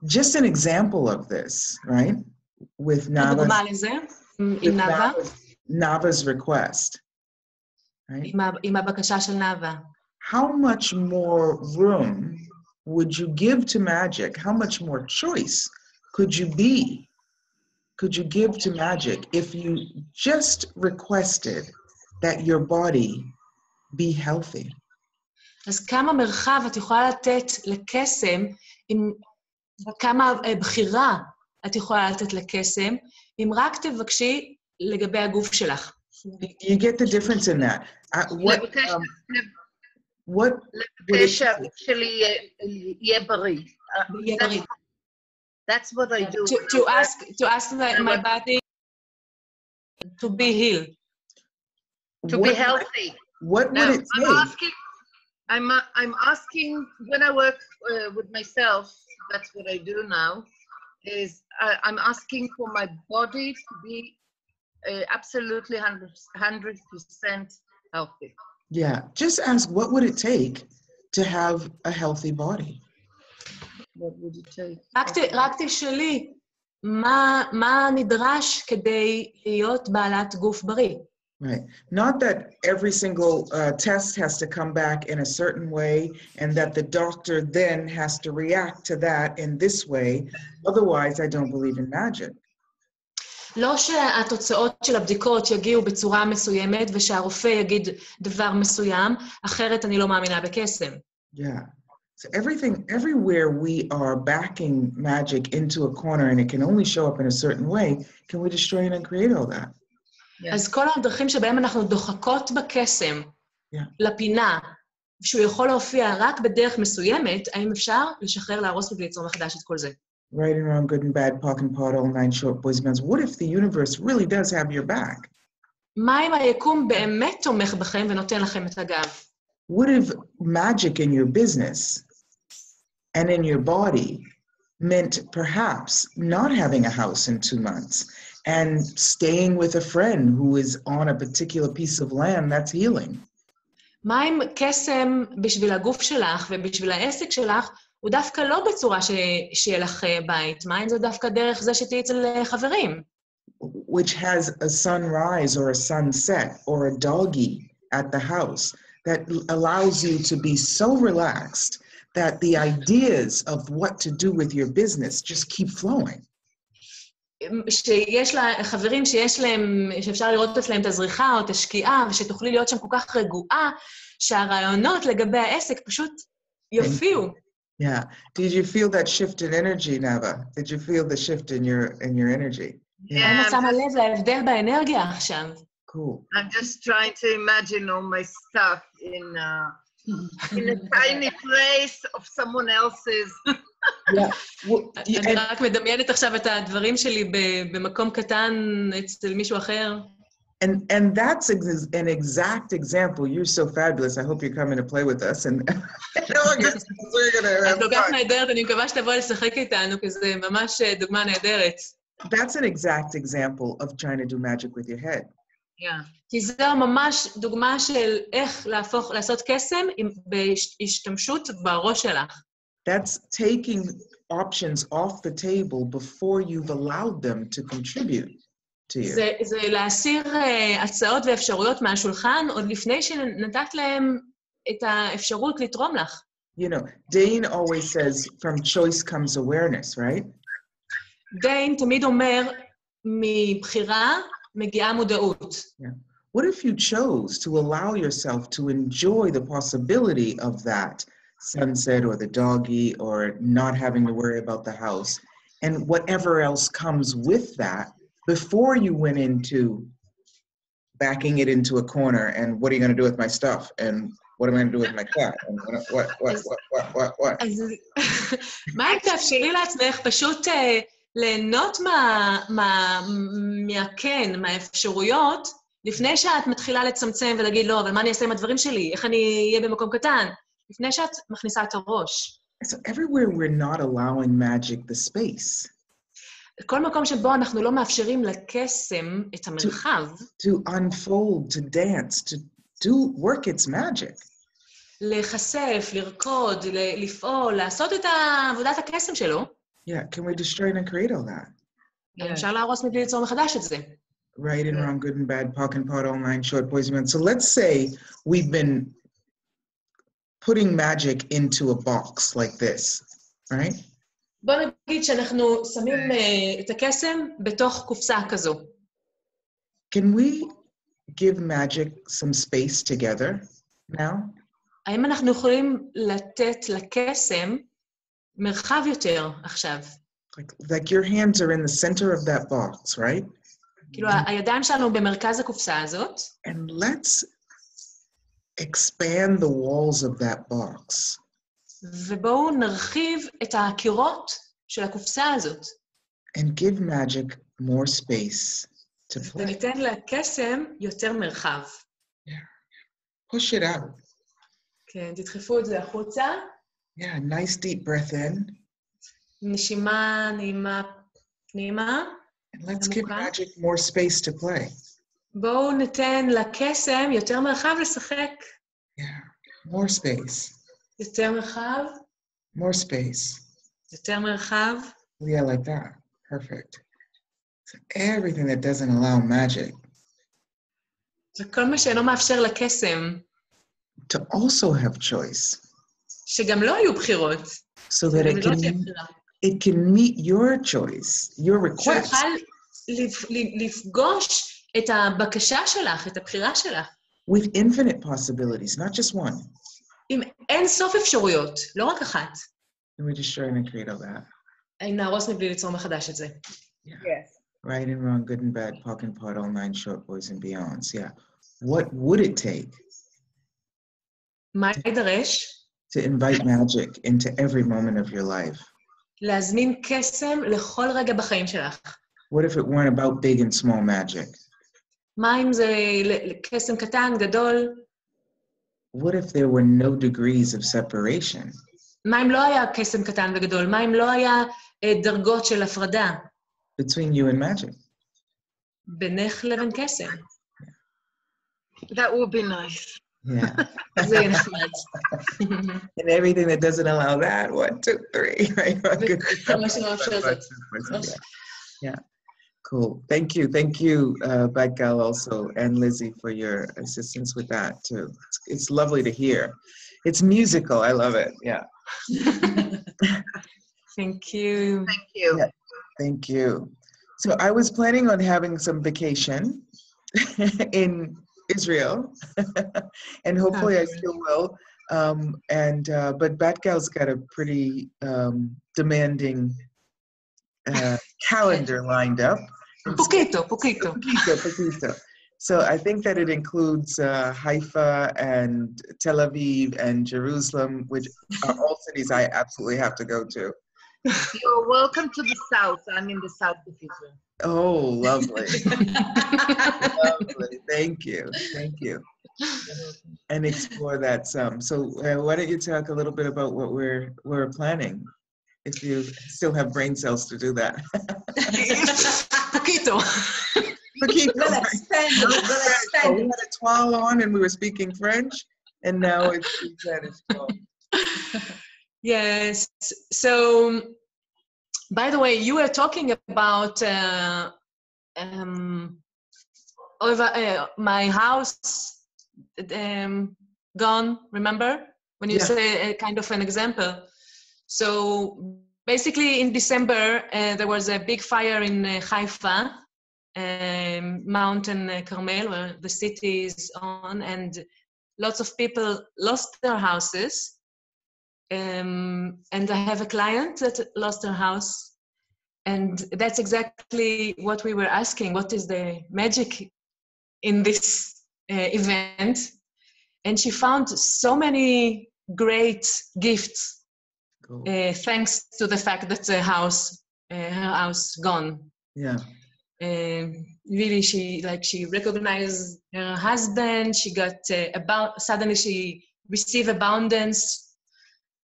Just an example of this, right? With Nava's, with Nava's, Nava's request. Right? עם הבקשה של נאווה. How much more room would you give to magic? How much more choice could you be, could you give to magic if you just requested that your body be healthy? אז כמה מרחב את יכולה לתת לקסם, וכמה בחירה את יכולה לתת לקסם, אם רק תבקשי לגבי הגוף שלך. You get the difference in that. Uh, what, um, what would it... That's what I do. To, to ask, to ask my, my body to be healed. To what, be healthy. What would now, it take? I'm asking, I'm, I'm asking, when I work uh, with myself, that's what I do now, is I, I'm asking for my body to be Uh, absolutely one hundred percent healthy. Yeah, just ask what would it take to have a healthy body? What would it take? רק תשאלי, מה מה נדרש כדי להיות בעלת גוף בריא? Right. Not that every single uh, test has to come back in a certain way and that the doctor then has to react to that in this way. Otherwise, I don't believe in magic. לא שהתוצאות של הבדיקות יגיעו בצורה מסוימת ושהרופא יגיד דבר מסוים, אחרת אני לא מאמינה בקסם. Yeah. So everything, everywhere we are backing magic into a corner and it can only show up in a certain way, can we destroy it and create all that? Yeah. אז כל הדרכים שבהם אנחנו דוחקות בקסם, yeah. לפינה, שהוא יכול להופיע רק בדרך מסוימת, האם אפשר לשחרר, להרוס וליצור מחדש את כל זה? Right and wrong, good and bad, pock and pot, all nine short boys and girls. What if the universe really does have your back? What if magic in your business and in your body meant perhaps not having a house in two months and staying with a friend who is on a particular piece of land that's healing? מה אם קסם בשביל הגוף שלך ובשביל העסק שלך הוא דווקא לא בצורה שיהיה לך בית. מה אם זה דווקא דרך זה שתהיה אצל חברים? Which has a sunrise or a sunset or a doggy at the house that allows you to be so relaxed that the ideas of what to do with your business just keep flowing. שיש לה חברים שיש להם, שאפשר לראות אצלהם את הזריחה או את השקיעה, ושתוכלי להיות שם כל כך רגועה, שהרעיונות לגבי העסק פשוט יופיעו. Yeah. Did you feel that shift in energy, Nava? Did you feel the shift in your in your energy? Yeah. Cool. I'm just trying to imagine all my stuff in uh, in a tiny place of someone else's. Yeah. אני רק מדמיינת עכשיו את הדברים שלי במקום קטן אצל מישהו אחר. And and that's ex an exact example. You're so fabulous. I hope you're coming to play with us. And that's an exact example of trying to do magic with your head. Yeah. That's taking options off the table before you've allowed them to contribute to you. זה להסיר הצעות ואפשרויות מהשולחן עוד לפני שנתת להם את האפשרות לתרום לך. You know, Dane always says, from choice comes awareness, right? Dane תמיד אומר, מבחירה מגיעה מודעות. Yeah. What if you chose to allow yourself to enjoy the possibility of that sunset or the doggy or not having to worry about the house and whatever else comes with that before you went into backing it into a corner and what are you going to do with my stuff and what am I going to do with my cat and what, what, what, what, what, what? מה אם תאפשרי לעצמך פשוט ליהנות מהכן, מהאפשרויות, לפני שאת מתחילה לצמצם ולהגיד לא, אבל מה אני אעשה עם הדברים שלי? איך אני אהיה במקום קטן? לפני שאת מכניסה את הראש. So everywhere we're not allowing magic the space. כל מקום שבו אנחנו לא מאפשרים לקסם את המרחב. To, to unfold, to dance, to do work its magic. לחשף, לרקוד, לפעול, לעשות את עבודת הקסם שלו. Yeah, can we destroy and create all that? אפשר להרוס מבלי ליצור מחדש את זה. Right and wrong, good and bad, pock and pot, online, short, poison, man. So let's say we've been putting magic into a box like this, right? בוא נגיד שאנחנו שמים את הקסם בתוך קופסה כזו. Can we give magic some space together now? האם אנחנו יכולים לתת לקסם מרחב יותר עכשיו? Like your hands are in the center of that box, right? כאילו הידיים שלנו במרכז הקופסה הזאת. And let's expand the walls of that box. ובואו נרחיב את הקירות של הקופסה הזאת. And give magic more space to play. וניתן לקסם יותר מרחב. Yeah. Push it out. כן, תדחפו את זה החוצה. Yeah, nice deep breath in. נשימה נעימה פנימה. And let's give magic more space to play. בואו ניתן לקסם יותר מרחב לשחק. Yeah, more space. יותר מרחב. More space. יותר מרחב. Yeah, like that. Perfect. So everything that doesn't allow magic. וכל מה שאינו מאפשר לקסם. To also have choice. שגם לא יהיו בחירות. So that it can, it can meet your choice, your request. שיוכל לפגוש את הבקשה שלך, את הבחירה שלך. With infinite possibilities, not just one. עם אין סוף אפשרויות, לא רק אחת. And we destroy and create all that. אם נהרוס מבלי ליצור מחדש את זה. Yes. Right and wrong, good and bad, pock and pot, all nine short boys and beyonds. Yeah. What would it take? מה יידרש? To invite magic into every moment of your life. להזמין קסם לכל רגע בחיים שלך. What if it weren't about big and small magic? מה אם זה קסם קטן, גדול? What if there were no degrees of separation? מה אם לא היה קסם קטן וגדול? מה אם לא היה דרגות של הפרדה? Between you and magic. בינך לבין קסם. That would be nice. Yeah. And everything that doesn't allow that, one, two, three. Right? Yeah. Cool. Thank you. Thank you, uh, Bat-Gal also, and Lizzie for your assistance with that, too. It's, it's lovely to hear. It's musical. I love it. Yeah. Thank you. Thank you. Yeah. Thank you. So I was planning on having some vacation in Israel, and hopefully I still will. Um, and, uh, but Bat-Gal's got a pretty um, demanding uh, calendar lined up. Poquito, poquito. Poquito, poquito. So I think that it includes uh, Haifa and Tel Aviv and Jerusalem, which are all cities I absolutely have to go to. You're welcome to the south. I'm in the south of Israel. Oh, lovely. Lovely. Thank you. Thank you. And explore that some. So uh, why don't you talk a little bit about what we're we're planning, if you still have brain cells to do that. Poquito. Poquito. We had a twirl on and we were speaking French, and now it's Spanish. Yes. So, by the way, you were talking about uh, um, over, uh, my house um, gone, remember? When you yeah. say a kind of an example. So basically in December, uh, there was a big fire in uh, Haifa, um, mountain uh, Carmel, where the city is on, and lots of people lost their houses. Um, and I have a client that lost her house, and that's exactly what we were asking. What is the magic in this uh, event? And she found so many great gifts, cool. uh, thanks to the fact that the house, uh, her house gone. Yeah. Um, really, she like she recognized her husband. She got uh, about suddenly she received abundance.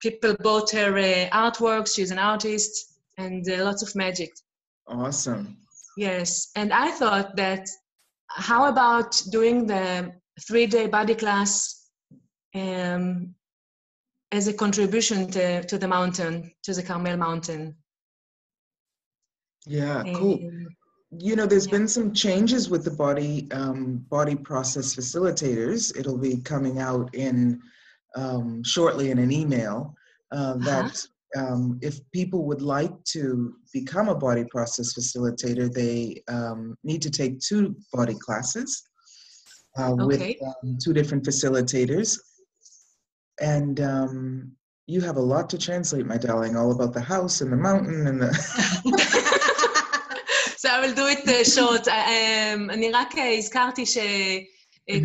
People bought her uh, artworks. She's an artist, and uh, lots of magic. Awesome. Yes, and I thought that how about doing the three-day body class um, as a contribution to, to the mountain, to the Carmel Mountain. Yeah, um, cool. You know, there's yeah. been some changes with the body um, body process facilitators. It'll be coming out in. Um, shortly in an email uh, that um, if people would like to become a body process facilitator, they um, need to take two body classes uh, okay. with um, two different facilitators. And um, you have a lot to translate, my darling, all about the house and the mountain and the... So I will do it uh, short. אני רק הזכרתי ש...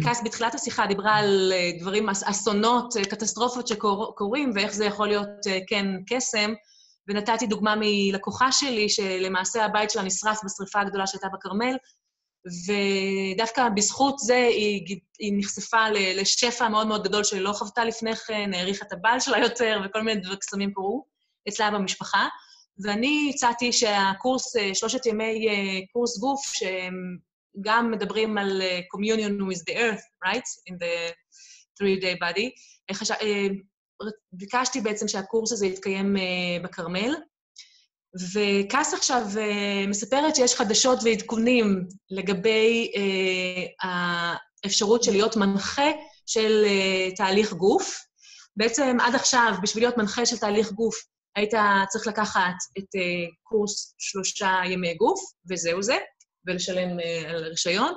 קאס בתחילת השיחה דיברה על דברים, אסונות, קטסטרופות שקורים, ואיך זה יכול להיות, כן, קסם. ונתתי דוגמה מלקוחה שלי, שלמעשה הבית שלה נשרף בשריפה הגדולה שהייתה בכרמל, ודווקא בזכות זה היא נחשפה לשפע מאוד מאוד גדול שלא חוותה לפני כן, העריכה את הבעל שלה יותר, וכל מיני קסמים קורו אצלה במשפחה. ואני הצעתי שהקורס, שלושת ימי קורס גוף, שהם... גם מדברים על communion with the earth, right? In the three-day body. ביקשתי בעצם שהקורס הזה יתקיים בכרמל, וקאס עכשיו מספרת שיש חדשות ועדכונים לגבי האפשרות של להיות מנחה של תהליך גוף. בעצם עד עכשיו, בשביל להיות מנחה של תהליך גוף, היית צריך לקחת את קורס שלושה ימי גוף, וזהו זה. ולשלם uh, על הרישיון,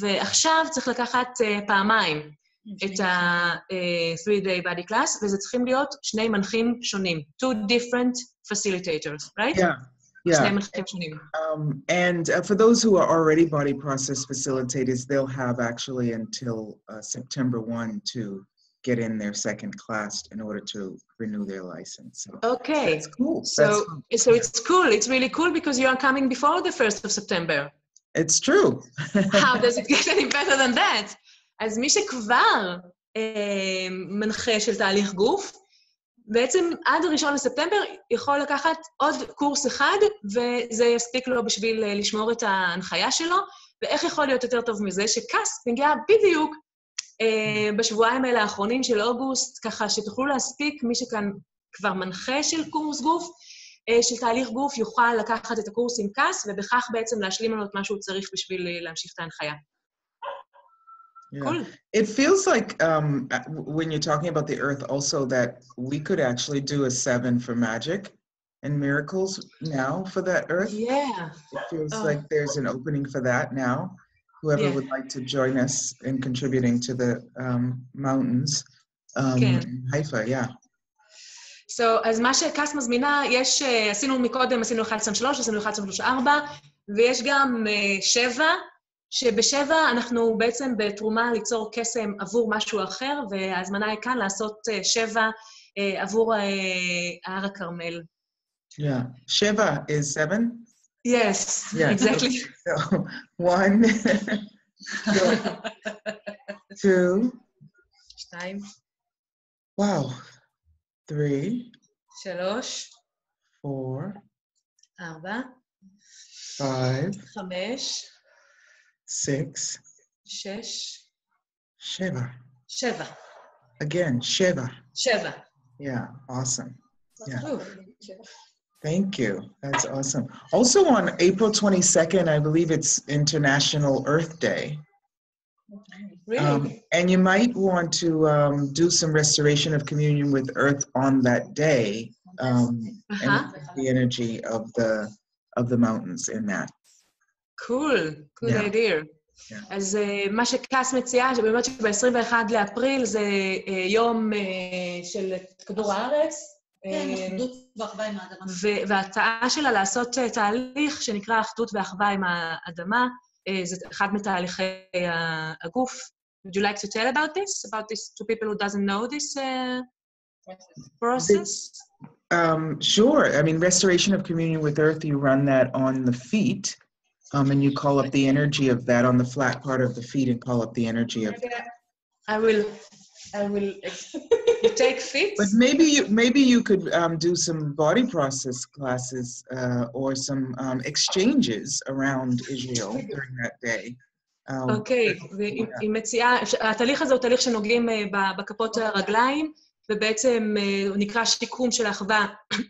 ועכשיו צריך לקחת uh, פעמיים okay. את ה-three-day uh, body class, וזה צריכים להיות שני מנחים שונים, two different facilitators, right? Yeah, yeah. שני מנחים שונים. Um, and uh, for those who are already body process facilitators, they'll have actually until uh, September first to get in their second class in order to renew their license. So okay. That's cool. So, that's cool. So it's cool. It's really cool because you are coming before the first of September. It's true. How does it get any better than that? אז מי שכבר אה, מנחה של תהליך גוף, בעצם עד הראשון לספטמבר יכול לקחת עוד קורס אחד, וזה יספיק לו בשביל לשמור את ההנחיה שלו, ואיך יכול להיות יותר טוב מזה שקאס מגיעה בדיוק בשבועיים האלה האחרונים של אוגוסט, ככה שתוכלו להספיק, מי שכאן כבר מנחה של קורס גוף, של תהליך גוף, יוכל לקחת את הקורס עם קאס, ובכך בעצם להשלים לנו את מה שהוא צריך בשביל להמשיך את ההנחיה. Yeah. Cool. It feels like um, when you're talking about the earth also that we could actually do a seven for magic and miracles now for that earth. Yeah. It feels oh. like there's an opening for that now. Whoever yeah. would like to join us in contributing to the um, mountains, um, in Haifa, yeah. So, as מה שקאס מזמינה, יש, עשינו מקודם, עשינו one twenty-three, עשינו one thirty-four, ויש גם שבע, שבשבע אנחנו בעצם בתרומה ליצור קסם עבור משהו אחר, והזמנה היא כאן לעשות שבע עבור הר הכרמל. Yeah. שבע is seven? Yes, yeah. Exactly. So, so one, two, two, wow, three, three, four, four, five, five, six, six, Sheva. Sheva. Again, Sheva. Sheva. Yeah, awesome. Yeah. Ooh. Thank you. That's awesome. Also on April twenty-second, I believe it's International Earth Day. Really? Um, and you might want to um, do some restoration of communion with Earth on that day, um, uh-huh. and the energy of the of the mountains in that. Cool. Good yeah. idea. Yeah. אז uh, מה שקאס מציעה, שבאמת שב-עשרים ואחד לאפריל זה uh, יום uh, של כדור הארץ. וההצעה שלה לעשות תהליך שנקרא אחדות ואחווה עם האדמה, זה אחד מתהליכי הגוף. Would you like to tell about this? About this to people who doesn't know this uh, process? Um, sure. I mean, Restoration of Communion with Earth, you run that on the feet, um, and you call up the energy of that on the flat part of the feet and call up the energy of that. I will... I will you take feet. But maybe you maybe you could um, do some body process classes uh, or some um, exchanges around Israel during that day. Okay, היא מציעה, התהליך הזה הוא תהליך שנוגעים בכפות הרגליים, ובעצם הוא נקרא שיקום של האחווה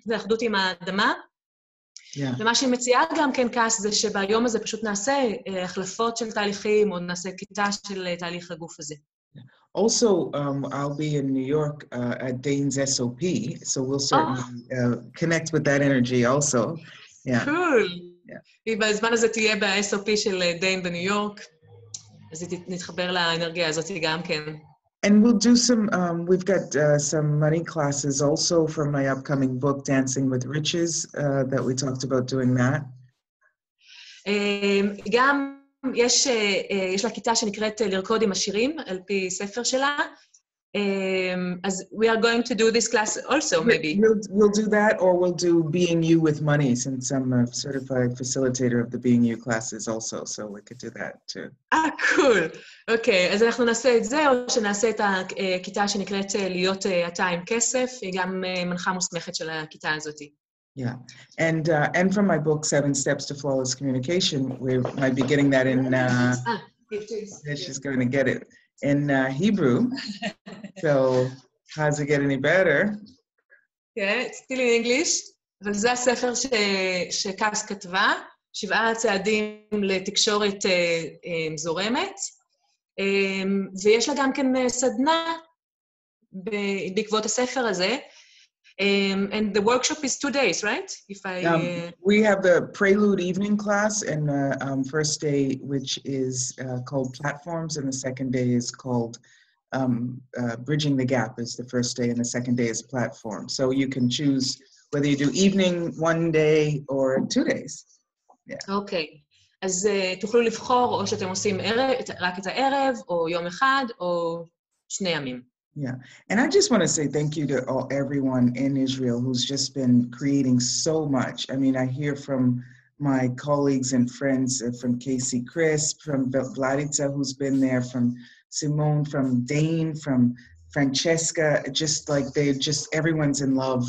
ואחדות עם האדמה. ומה שהיא מציעה גם כן קאס זה שביום הזה פשוט נעשה החלפות של תהליכים או נעשה כיתה של תהליך הגוף הזה. Also, um, I'll be in New York uh, at Dane's S O P, so we'll certainly oh. uh, connect with that energy also. Yeah. Cool. Yeah. בזמן הזה תהיה ב-S O P של Dane בניו יורק, אז נתחבר לאנרגיה הזאת גם כן. And we'll do some, um, we've got uh, some money classes also from my upcoming book, Dancing with Riches, uh, that we talked about doing that. Um, גם... יש, יש לה כיתה שנקראת לרקוד עם השירים, על פי ספר שלה. אז we are going to do this class also, maybe. We'll, we'll do that, or we'll do Being You with Money, since I'm a certified facilitator of the Being You classes also, so we could do that too. Ah, cool. Okay, אז אנחנו נעשה את זה, או שנעשה את הכיתה שנקראת להיות אתה עם כסף, היא גם מנחה מוסמכת של הכיתה הזאת. Yeah, and uh, and from my book, Seven Steps to Flawless Communication, we might be getting that in. Uh, she's going to get it in uh, Hebrew. So how does it get any better? Yeah, it's still in English. אבל זה הספר שקאס כתבה, שבעה צעדים לתקשורת זורמת, ויש לה גם כן סדנה בעקבות הספר הזה. Um, and the workshop is two days, right? If I uh... um, we have the prelude evening class, and the uh, um, first day, which is uh, called Platforms, and the second day is called um, uh, Bridging the Gap. Is the first day, and the second day is Platform. So you can choose whether you do evening one day or two days. Yeah. Okay. אז תוכלו לבחור או שאתם עושים רק את הערב, או יום אחד, או שני ימים. Yeah, and I just want to say thank you to all, everyone in Israel who's just been creating so much. I mean, I hear from my colleagues and friends, uh, from Casey Crisp, from Vladica, who's been there, from Simone, from Dane, from Francesca, just like they just, everyone's in love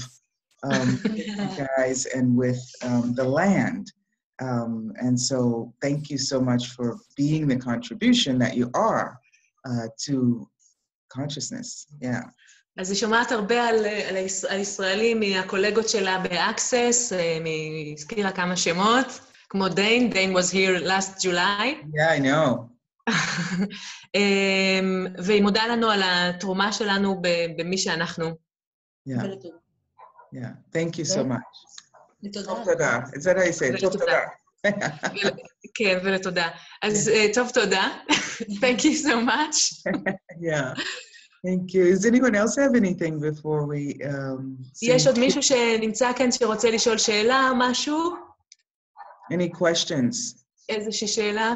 um, with you guys and with um, the land. Um, and so thank you so much for being the contribution that you are uh, to consciousness, yeah. אז היא שומעת הרבה על, על, על ישראלים מהקולגות שלה באקסס, מזכירה כמה שמות, כמו דיין, דיין was here last July. Yeah, I know. והיא מודה לנו על התרומה שלנו במי שאנחנו. Yeah, yeah. Thank you so much. טוב תודה. Is that how you say it? טוב תודה. כן, ולתודה. אז טוב תודה. Thank you so much. Yeah. Thank you. Does anyone else have anything before we um יש עוד מישהו שנמצא כאן שרוצה לשאול שאלה או משהו? Any questions? איזושהי שאלה?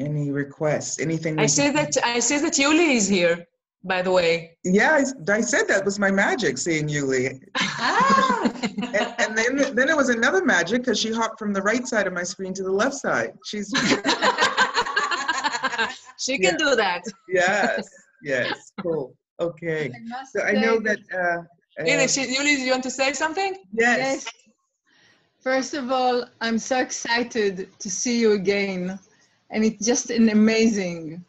Any requests? Anything? I see that I see that Yuli is here. by the way. Yeah, I, I said that was my magic, seeing Yuli. Ah. and, and then then it was another magic because she hopped from the right side of my screen to the left side. She's She can yeah. do that. Yes, yes, cool. Okay. I so I know that... Uh, uh, Yuli, do you want to say something? Yes. yes. First of all, I'm so excited to see you again. And it's just an amazing.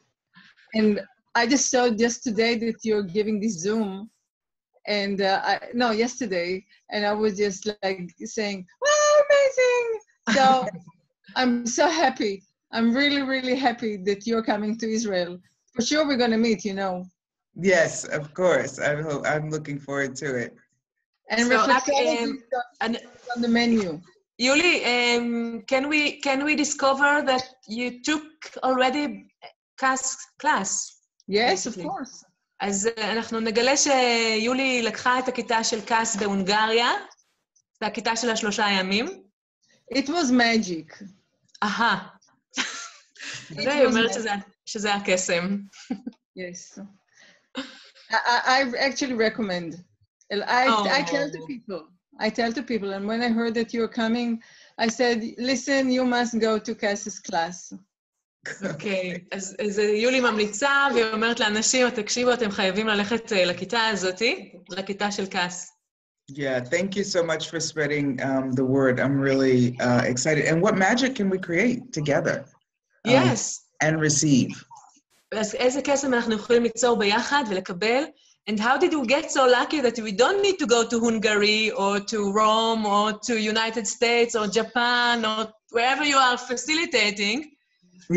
And I just saw just today that you're giving this Zoom. And uh, I, no, yesterday. And I was just like saying, wow, amazing. So I'm so happy. I'm really, really happy that you're coming to Israel. For sure, we're going to meet, you know. Yes, of course. I hope, I'm looking forward to it. And so, um, and on the menu. Yuli, um, can we can we discover that you took already Kass class? Yes, basically. Of course. אז uh, אנחנו נגלה שיולי לקחה את הכיתה של קאס בהונגריה, את הכיתה של השלושה ימים. It was magic. אהה. היא אומרת שזה, שזה הקסם. Yes. I, I actually recommend. I, oh. I tell to people, I tell to people, and when I heard that you were coming, I said, listen, you must go to Kass's class. Okay, אז, אז יולי ממליצה, והיא אומרת לאנשים, תקשיבו, אתם חייבים ללכת לכיתה הזאת, לכיתה של קאס. Yeah, thank you so much for spreading um, the word. I'm really uh, excited. And what magic can we create together? Um, yes. And receive. אז איזה קסם אנחנו יכולים ליצור ביחד ולקבל? And how did you get so lucky that we don't need to go to Hungary or to Rome or to United States or Japan or wherever you are facilitating?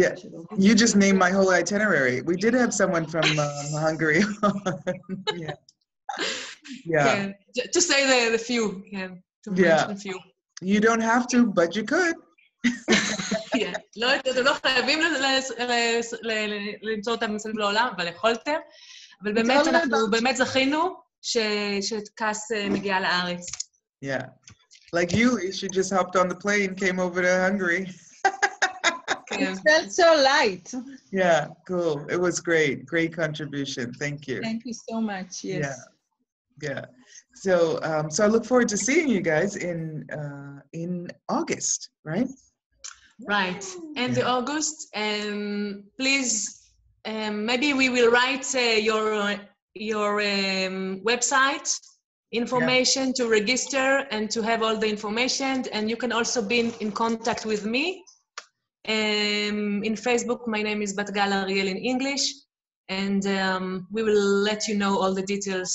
Yeah, you just named my whole itinerary. We did have someone from um, Hungary. yeah. yeah. yeah. Just say the, the few. Yeah. To yeah. mention few. You don't have to, but you could. yeah. לא, אתם לא חייבים למצוא אותם מסביב לעולם, אבל יכולתם. אבל באמת אנחנו באמת זכינו שקאס מגיעה לארץ. Yeah. Like you, she just hopped on the plane, came over to Hungary. It felt so light. Yeah, cool. It was great. Great contribution. Thank you. Thank you so much. Yes. Yeah. Yeah. So, um, so I look forward to seeing you guys in uh, in August, right? Right. End yeah. of August. Um, please. Um, maybe we will write uh, your your um, website information yeah. to register and to have all the information, and you can also be in, in contact with me um, in Facebook. My name is Bat-Gal Ariel in English, and um, we will let you know all the details.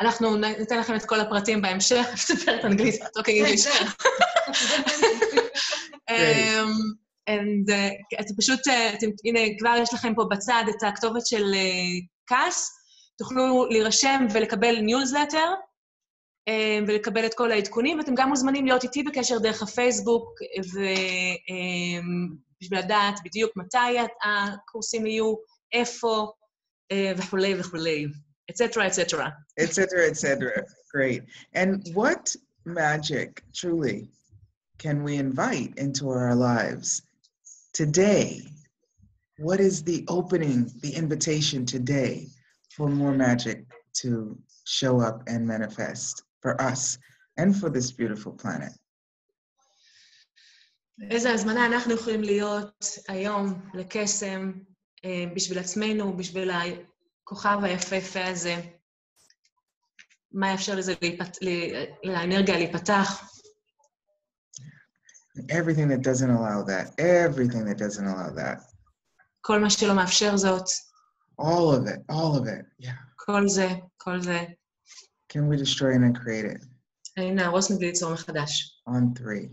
אנחנו ניתן לכם את כל הפרטים בהמשך. מדברת אנגלית, talking English. And uh, אתם פשוט, אתם, הנה, כבר יש לכם פה בצד את הכתובת של קאס, uh, תוכלו להירשם ולקבל ניוזלטר, um, ולקבל את כל העדכונים, ואתם גם מוזמנים להיות איתי בקשר דרך הפייסבוק, ובשביל um, לדעת בדיוק מתי הקורסים יהיו, איפה, uh, וכולי וכולי, et cetera, et cetera. et cetera, et cetera. Great. And what magic, truly, can we invite into our lives? Today, what is the opening, the invitation today for more magic to show up and manifest for us and for this beautiful planet? איזה הזמנה אנחנו יכולים להיות היום לקסם בשביל עצמנו, בשביל הכוכב היפהפה הזה? מה יאפשר לזה לאנרגיה להיפתח? Everything that doesn't allow that. Everything that doesn't allow that. כל מה שלא מאפשר זאת. All of it. All of it. Yeah. כל זה. כל זה. Can we destroy it and create it? הנה, הרוס מבלי ליצור מחדש. On three.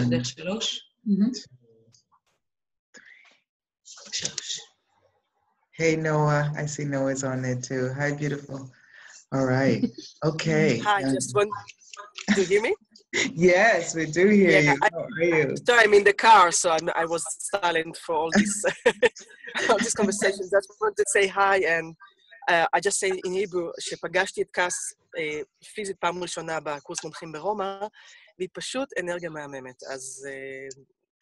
One, דרך שלוש. Mm-hmm. Two, three. שלוש. Hey, Noah. I see Noah's on there too. Hi, beautiful. All right. Okay. Hi, um, just one. Do you hear me? Yes, we do hear yeah, you. How are you? So I'm in the car, so I'm, I was silent for all these all these conversations. That's what they say. Hi, and uh, I just say in Hebrew. שפגשתי את קאס פיזית פעם ראשונה בקורס מומחים ברומא, והיא פשוט אנרגיה מהממת. אז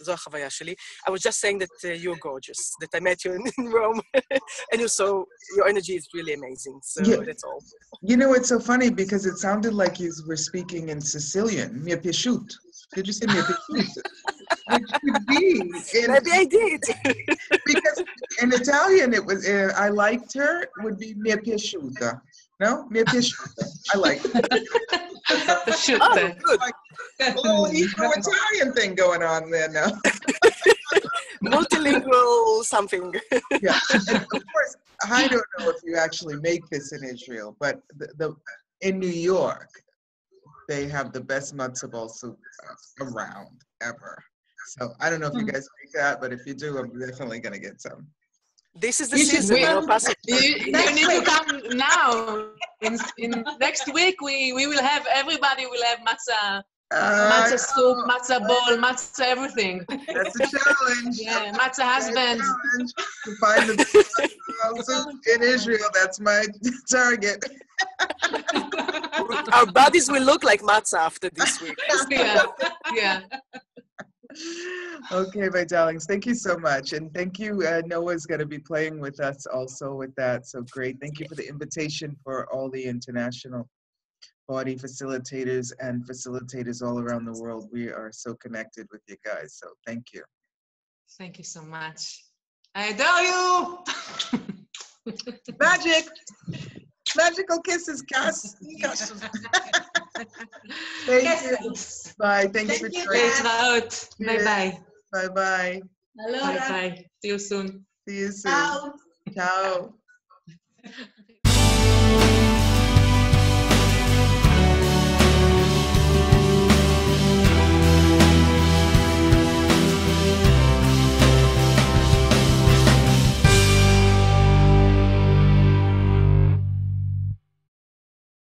זו החוויה שלי. I was just saying that uh, you're gorgeous, that I met you in, in Rome, and you so your energy is really amazing. So yeah. That's all. You know, it's so funny because it sounded like you were speaking in Sicilian. Mia piaciut. Did you say mia piaciut? Which could be. In, Maybe I did. Because in Italian, it was uh, I liked her would be mia piaciuta. No, mia piaciuta. I like. Oh, good. A little Hebrew-Italian thing going on there now. Multilingual something. Yeah, and of course, I don't know if you actually make this in Israel, but the, the in New York, they have the best matzo ball soup around, ever. So I don't know if you guys make that, but if you do, I'm definitely going to get some. This is the you season. We, no you, you need to come now. In, in next week, we, we will have, everybody will have matzah. Uh, matza soup, matza bowl, matza everything. That's a challenge. Yeah, matza husband. To find the in Israel, that's my target. Our bodies will look like matza after this week. Yeah, yeah. Okay, my darlings, thank you so much. And thank you, uh, Noah's going to be playing with us also with that. So great. Thank you for the invitation for all the international body facilitators and facilitators all around the world. We are so connected with you guys. So thank you. Thank you so much. I adore you. Magic. Magical kisses, Kass. Thank yes. you. Bye. Thanks Thank for out. Bye bye. Bye bye. Hello. Bye bye. See you soon. See you soon. Ciao. Ciao.